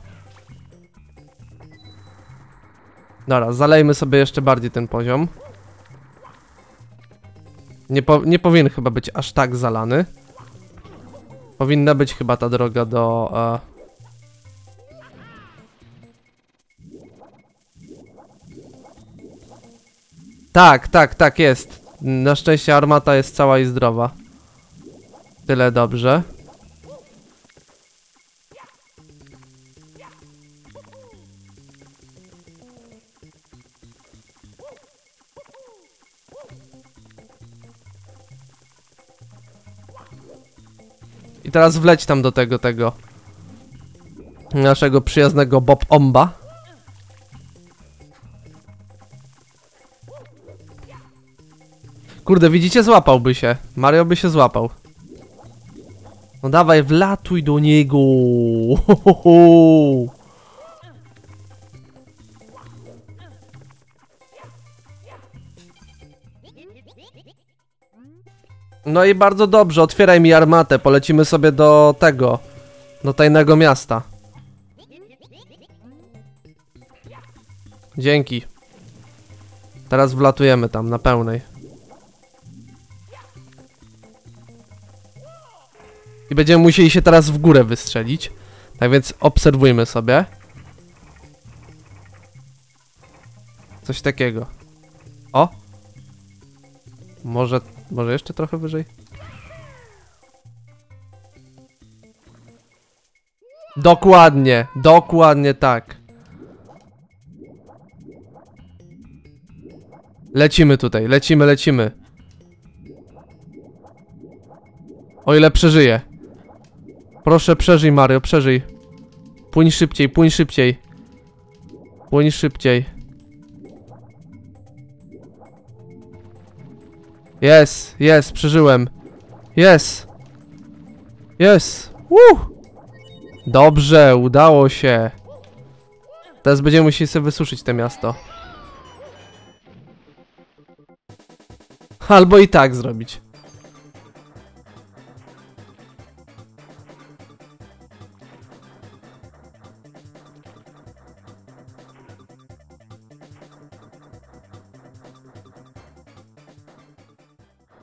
Dobra, zalejmy sobie jeszcze bardziej ten poziom. Nie powinien chyba być aż tak zalany. Powinna być chyba ta droga do... Tak, jest. Na szczęście armata jest cała i zdrowa. Tyle dobrze. Teraz wleć tam do tego naszego przyjaznego Bob-omba. Kurde, widzicie? Złapałby się. Mario by się złapał. No dawaj, wlatuj do niego. Ho. No i bardzo dobrze, otwieraj mi armatę, polecimy sobie do tego, do tajnego miasta. Dzięki. Teraz wlatujemy tam na pełnej. I będziemy musieli się teraz w górę wystrzelić. Tak więc obserwujmy sobie. Coś takiego. O! Może jeszcze trochę wyżej? Dokładnie, dokładnie tak. Lecimy tutaj, lecimy. O ile przeżyję. Proszę, przeżyj Mario, przeżyj. Płyń szybciej. Płyń szybciej. Jest, przeżyłem. Jest. Dobrze, udało się. Teraz będziemy musieli sobie wysuszyć to miasto. Albo i tak zrobić.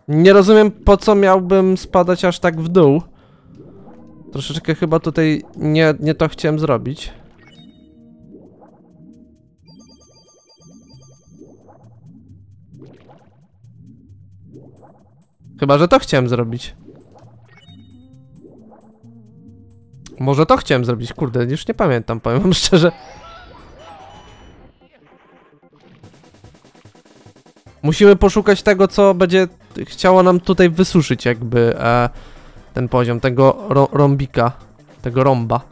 Nie rozumiem, po co miałbym spadać aż tak w dół. Troszeczkę chyba tutaj nie to chciałem zrobić. Chyba, że to chciałem zrobić. Może to chciałem zrobić, kurde, już nie pamiętam, powiem wam szczerze. Musimy poszukać tego, co będzie chciało nam tutaj wysuszyć jakby ten poziom, tego rąbika, tego rąba.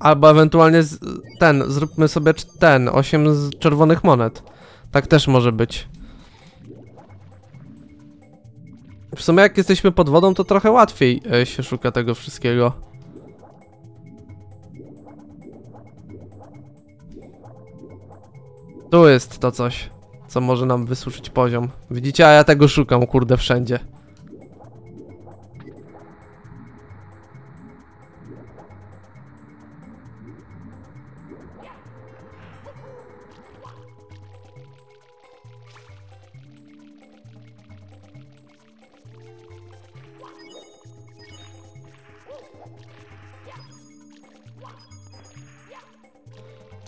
Albo ewentualnie zróbmy sobie 8 czerwonych monet. Tak też może być. W sumie jak jesteśmy pod wodą, to trochę łatwiej się szuka tego wszystkiego. Tu jest to coś, co może nam wysuszyć poziom. Widzicie, a ja tego szukam, kurde, wszędzie.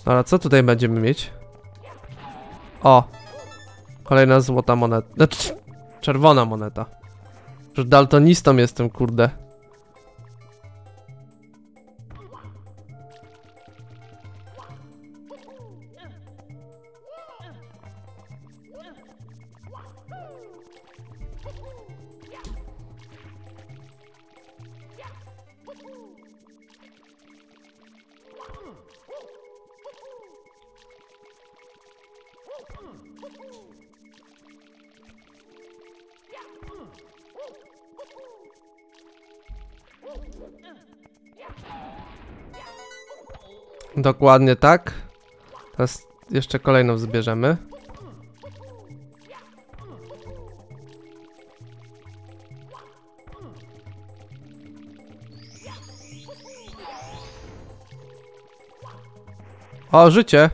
Ale co tutaj będziemy mieć? O! Kolejna złota moneta. Znaczy, czerwona moneta. Już daltonistą jestem, kurde. Dokładnie tak. Teraz jeszcze kolejną zbierzemy. O, życie!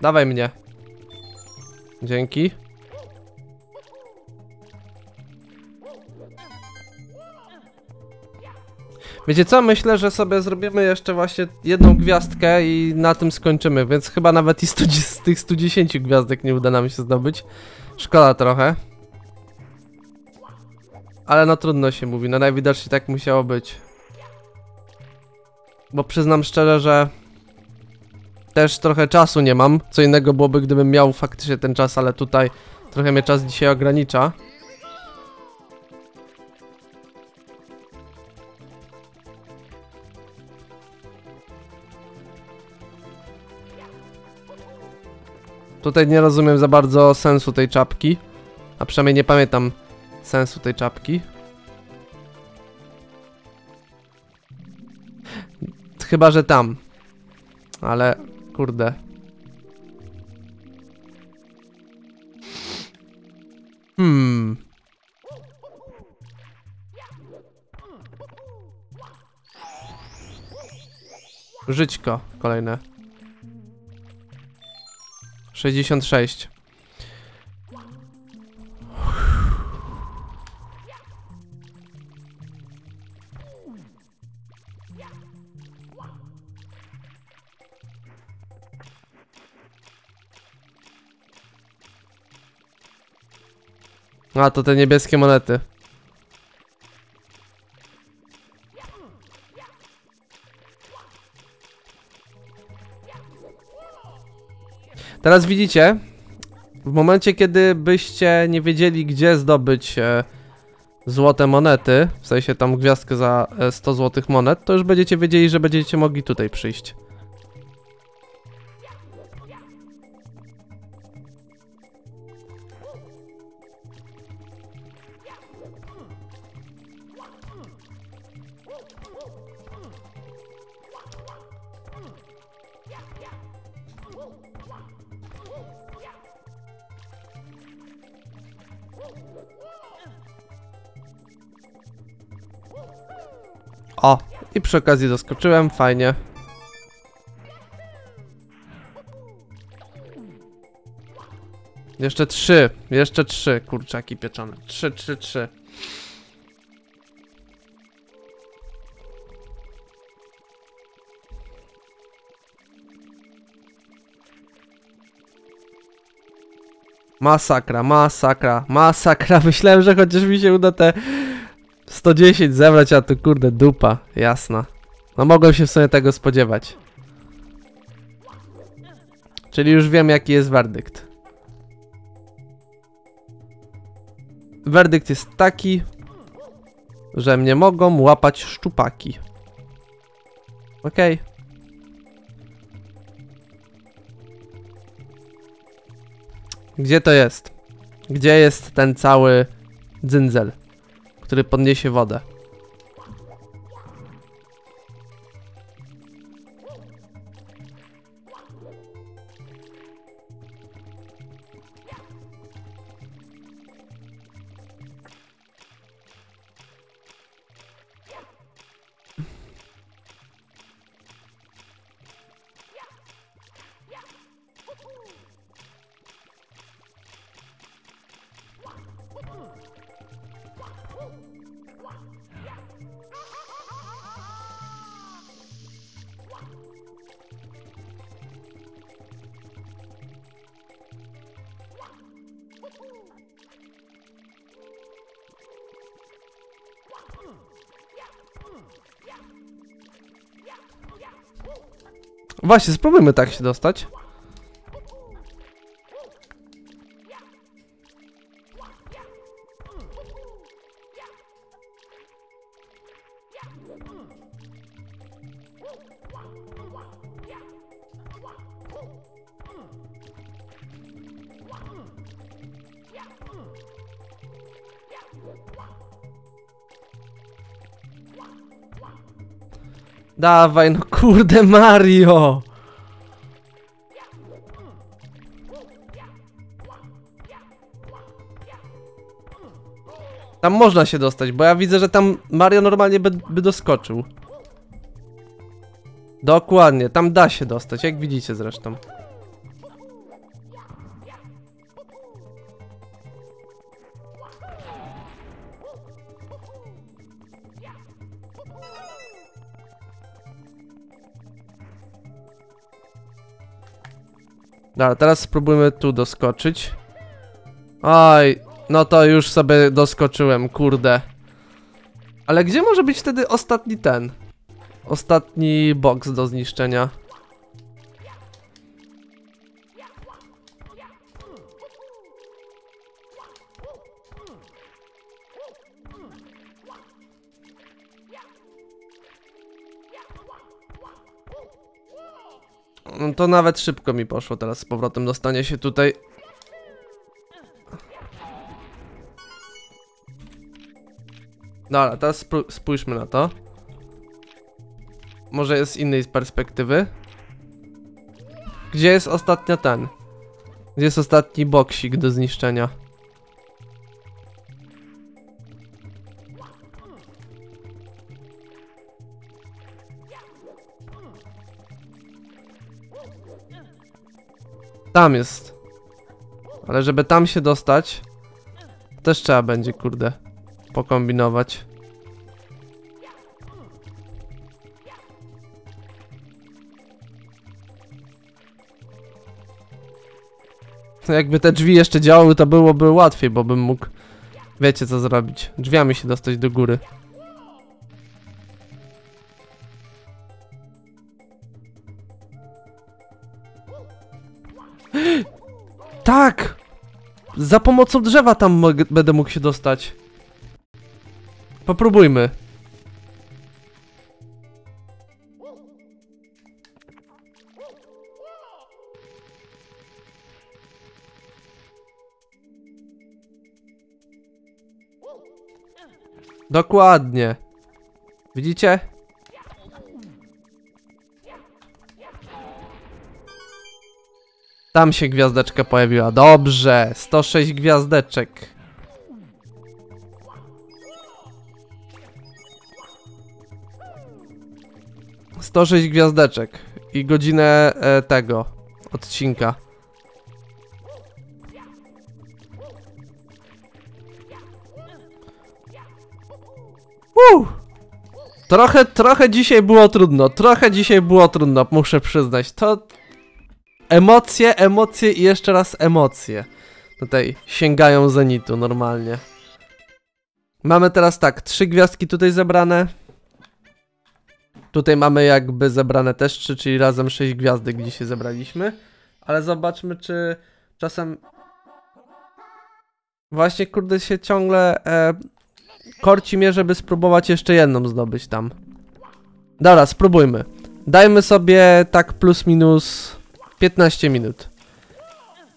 Dawaj mnie. Dzięki. Wiecie co? Myślę, że sobie zrobimy jeszcze właśnie jedną gwiazdkę i na tym skończymy, więc chyba nawet i z tych 110 gwiazdek nie uda nam się zdobyć. Szkoda trochę. Ale no trudno się mówi, no najwidoczniej tak musiało być. Bo przyznam szczerze, że też trochę czasu nie mam. Co innego byłoby, gdybym miał faktycznie ten czas, ale tutaj trochę mnie czas dzisiaj ogranicza. Tutaj nie rozumiem za bardzo sensu tej czapki. A przynajmniej nie pamiętam sensu tej czapki. Chyba, że tam. Ale kurde. Żyćko kolejne. 66. A, to te niebieskie monety. Teraz widzicie, w momencie kiedy byście nie wiedzieli, gdzie zdobyć złote monety, w sensie tam gwiazdkę za 100 złotych monet, to już będziecie wiedzieli, że będziecie mogli tutaj przyjść. O, i przy okazji doskoczyłem, fajnie. Jeszcze trzy kurczaki pieczone. Trzy. Masakra. Myślałem, że chociaż mi się uda te 110 zebrać, a tu kurde dupa, jasna. No mogłem się w sumie tego spodziewać. Czyli już wiem, jaki jest werdykt. Werdykt jest taki, że mnie mogą łapać szczupaki. Okej. Gdzie to jest? Gdzie jest ten cały dzyndzel, który podniesie wodę? Właśnie, spróbujmy tak się dostać. Dawaj, no kurde Mario! Tam można się dostać, bo ja widzę, że tam Mario normalnie by doskoczył. Dokładnie, tam da się dostać, jak widzicie zresztą. Dobra, teraz spróbujmy tu doskoczyć. Oj, no to już sobie doskoczyłem, kurde. Ale gdzie może być wtedy ostatni ten? Ostatni boks do zniszczenia. No to nawet szybko mi poszło teraz z powrotem dostanie się tutaj. Dobra, teraz spójrzmy na to. Może jest z innej perspektywy. Gdzie jest ostatnio ten? Gdzie jest ostatni boksik do zniszczenia? Tam jest. Ale żeby tam się dostać, też trzeba będzie, kurde, pokombinować. Jakby te drzwi jeszcze działały, to byłoby łatwiej, bo bym mógł, wiecie co zrobić, drzwiami się dostać do góry. Tak! Za pomocą drzewa tam będę mógł się dostać. Popróbujmy. Dokładnie. Widzicie? Tam się gwiazdeczka pojawiła. Dobrze, 106 gwiazdeczek. 106 gwiazdeczek i godzinę tego odcinka. Trochę dzisiaj było trudno, muszę przyznać. To emocje, i jeszcze raz emocje. Tutaj sięgają zenitu normalnie. Mamy teraz tak, 3 gwiazdki tutaj zebrane. Tutaj mamy jakby zebrane też 3, czyli razem 6 gwiazdek dzisiaj zebraliśmy. Ale zobaczmy, czy czasem... Właśnie kurde się ciągle... korci mnie, żeby spróbować jeszcze jedną zdobyć tam. Dobra, spróbujmy. Dajmy sobie tak plus minus 15 minut.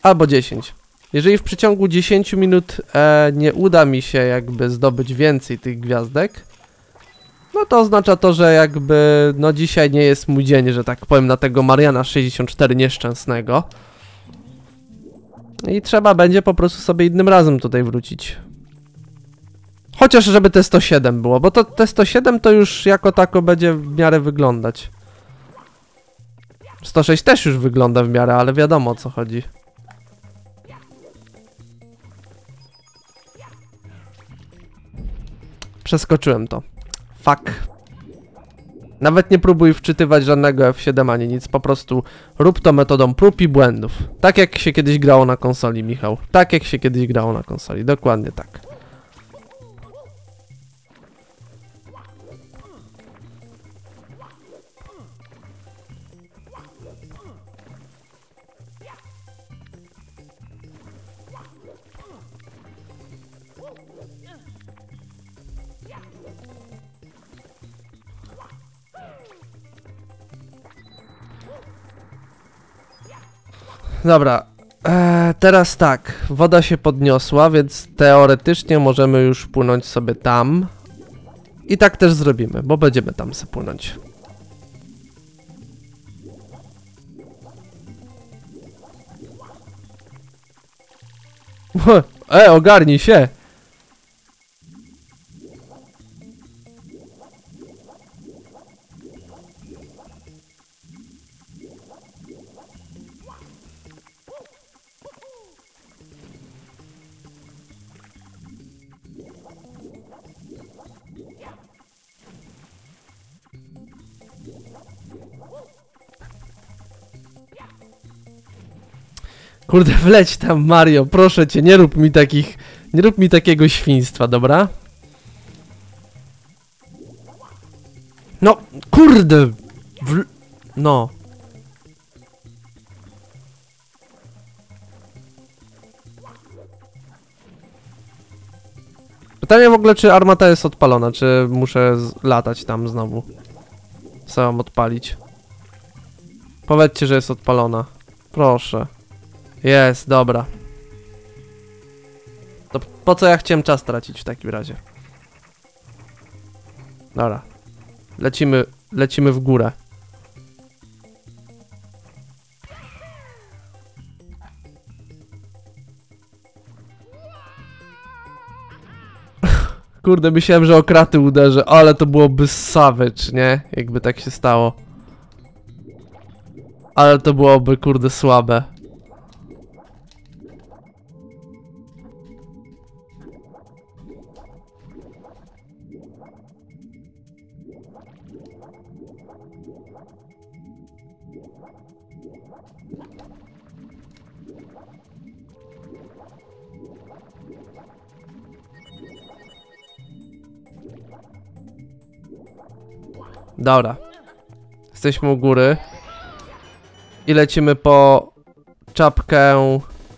Albo 10. Jeżeli w przeciągu 10 minut nie uda mi się jakby zdobyć więcej tych gwiazdek, no to oznacza to, że jakby no dzisiaj nie jest mój dzień, że tak powiem, na tego Mariana 64 nieszczęsnego. I trzeba będzie po prostu sobie innym razem tutaj wrócić. Chociaż żeby te 107 było, bo to te 107 to już jako tako będzie w miarę wyglądać. 106 też już wygląda w miarę, ale wiadomo o co chodzi. Przeskoczyłem to. Fuck. Nawet nie próbuj wczytywać żadnego F7 ani nic, po prostu rób to metodą prób i błędów. Tak jak się kiedyś grało na konsoli, Michał. Tak jak się kiedyś grało na konsoli, dokładnie tak. Dobra, teraz tak, woda się podniosła, więc teoretycznie możemy już płynąć sobie tam. I tak też zrobimy, bo będziemy tam sobie płynąć. Ogarnij się! Kurde, wleć tam, Mario, proszę cię, nie rób mi takich, nie rób mi takiego świństwa, dobra? No, kurde, no. Pytanie w ogóle, czy armata jest odpalona, czy muszę latać tam znowu. Sam odpalić. Powiedzcie, że jest odpalona. Proszę. Jest, dobra. To po co ja chciałem czas tracić w takim razie? Dobra. Lecimy, w górę. Kurde, myślałem, że o kraty uderzę, ale to byłoby savage, nie? Jakby tak się stało. Ale to byłoby, kurde, słabe. Dobra, jesteśmy u góry i lecimy po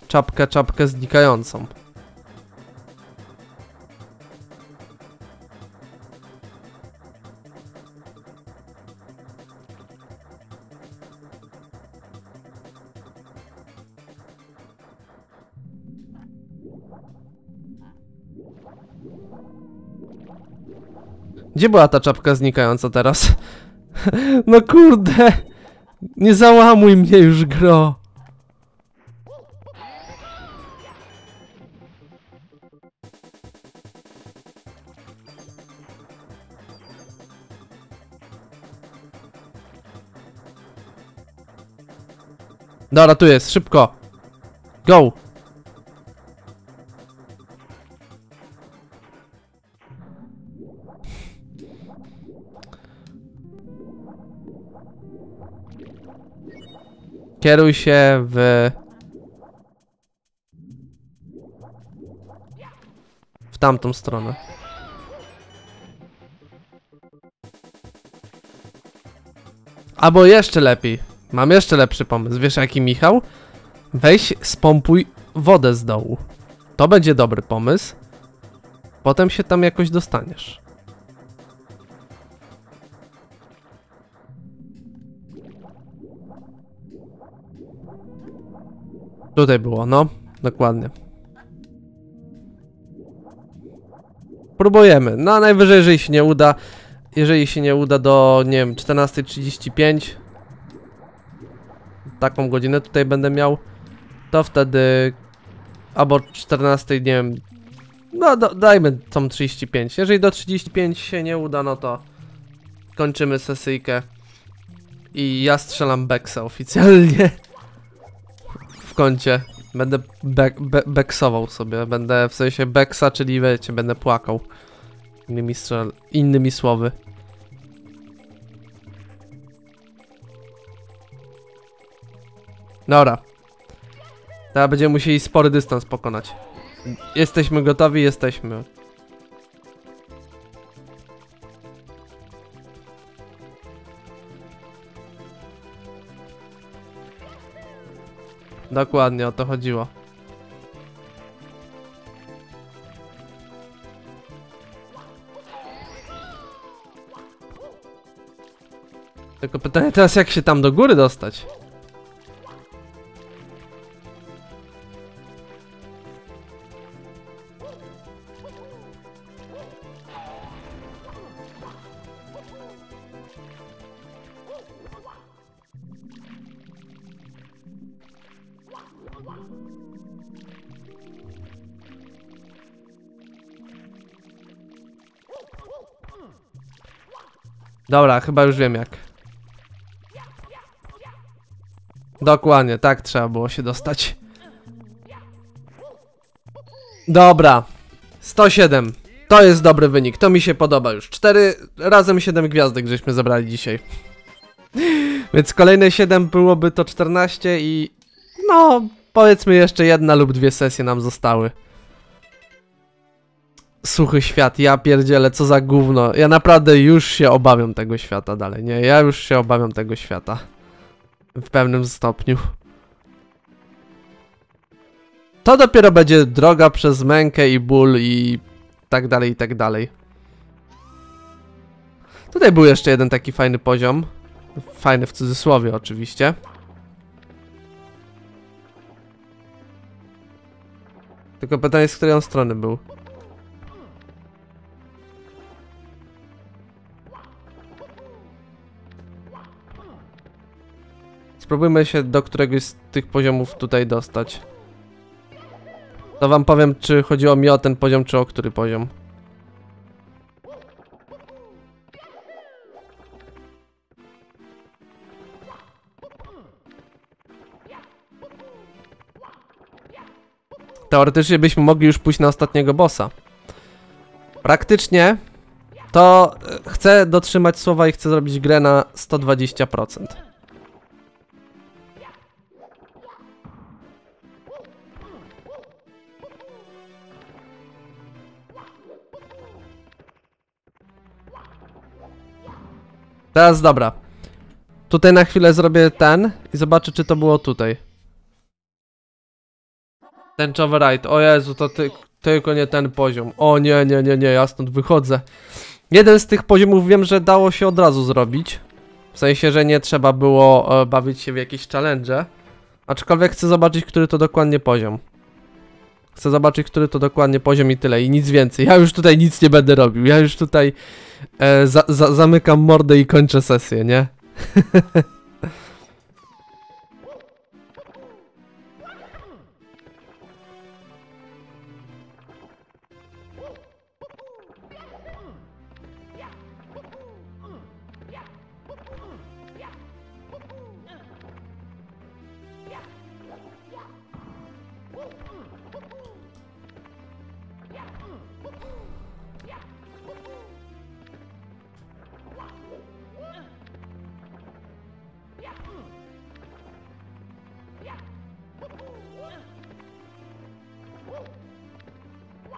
czapkę znikającą. Gdzie była ta czapka znikająca teraz? No kurde! Nie załamuj mnie już, gro! Dobra, tu jest, szybko. Go! Kieruj się w tamtą stronę. Albo jeszcze lepiej. Mam jeszcze lepszy pomysł. Wiesz jaki, Michał? Weź, spompuj wodę z dołu. To będzie dobry pomysł. Potem się tam jakoś dostaniesz. Tutaj było, no. Dokładnie. Próbujemy. No, najwyżej, jeżeli się nie uda. Jeżeli się nie uda do, nie wiem, 14:35. Taką godzinę tutaj będę miał. To wtedy... Albo 14, nie wiem. No, dajmy tą 35. Jeżeli do 35 się nie uda, no to... Kończymy sesyjkę. I ja strzelam beksa oficjalnie. W kącie. Będę beksował sobie. Będę, w sensie beksa, czyli wiecie, będę płakał. Innymi słowy. Dobra. Teraz będziemy musieli spory dystans pokonać. Jesteśmy gotowi, jesteśmy. Dokładnie, o to chodziło. Tylko pytanie teraz, jak się tam do góry dostać? Dobra, chyba już wiem jak. Dokładnie, tak trzeba było się dostać. Dobra. 107. To jest dobry wynik, to mi się podoba już. 4 razem 7 gwiazdek żeśmy zabrali dzisiaj. Więc kolejne 7 byłoby to 14 i... No, powiedzmy jeszcze 1 lub 2 sesje nam zostały. Suchy świat, ja pierdzielę, co za gówno. Ja naprawdę już się obawiam tego świata dalej, nie? Ja już się obawiam tego świata. W pewnym stopniu. To dopiero będzie droga przez mękę i ból i tak dalej, i tak dalej. Tutaj był jeszcze jeden taki fajny poziom. Fajny w cudzysłowie oczywiście. Tylko pytanie, z której on strony był. Spróbujmy się do któregoś z tych poziomów tutaj dostać. To wam powiem, czy chodziło mi o ten poziom, czy o który poziom. Teoretycznie byśmy mogli już pójść na ostatniego bossa. Praktycznie to chcę dotrzymać słowa i chcę zrobić grę na 120%. Teraz dobra. Tutaj na chwilę zrobię ten i zobaczę, czy to było tutaj. Tęczowy rajd. O Jezu, to tylko nie ten poziom. O nie, nie, nie, nie, ja stąd wychodzę. Jeden z tych poziomów wiem, że dało się od razu zrobić. W sensie, że nie trzeba było bawić się w jakieś challenge. Aczkolwiek chcę zobaczyć, który to dokładnie poziom. Chcę zobaczyć, który to dokładnie poziom i tyle. I nic więcej. Ja już tutaj nic nie będę robił. Ja już tutaj zamykam mordę i kończę sesję, nie?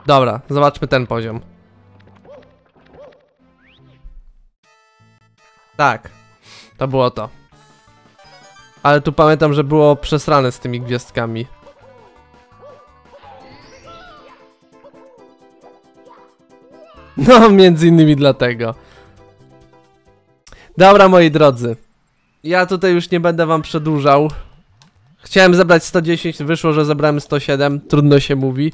Dobra, zobaczmy ten poziom. Tak, to było to. Ale tu pamiętam, że było przesrane z tymi gwiazdkami. No, między innymi dlatego. Dobra, moi drodzy. Ja tutaj już nie będę wam przedłużał. Chciałem zebrać 110, wyszło, że zebrałem 107. Trudno się mówi.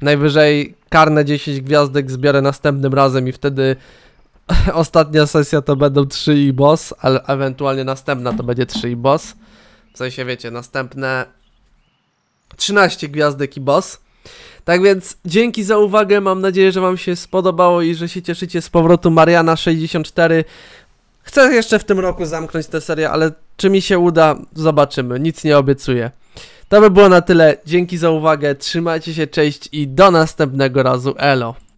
Najwyżej karne 10 gwiazdek zbiorę następnym razem i wtedy ostatnia sesja to będą 3 i boss, ale ewentualnie następna to będzie 3 i boss. W sensie wiecie, następne 13 gwiazdek i boss. Tak więc dzięki za uwagę, mam nadzieję, że wam się spodobało i że się cieszycie z powrotu Mariana 64. Chcę jeszcze w tym roku zamknąć tę serię, ale czy mi się uda, zobaczymy, nic nie obiecuję. To by było na tyle, dzięki za uwagę, trzymajcie się, cześć i do następnego razu, elo.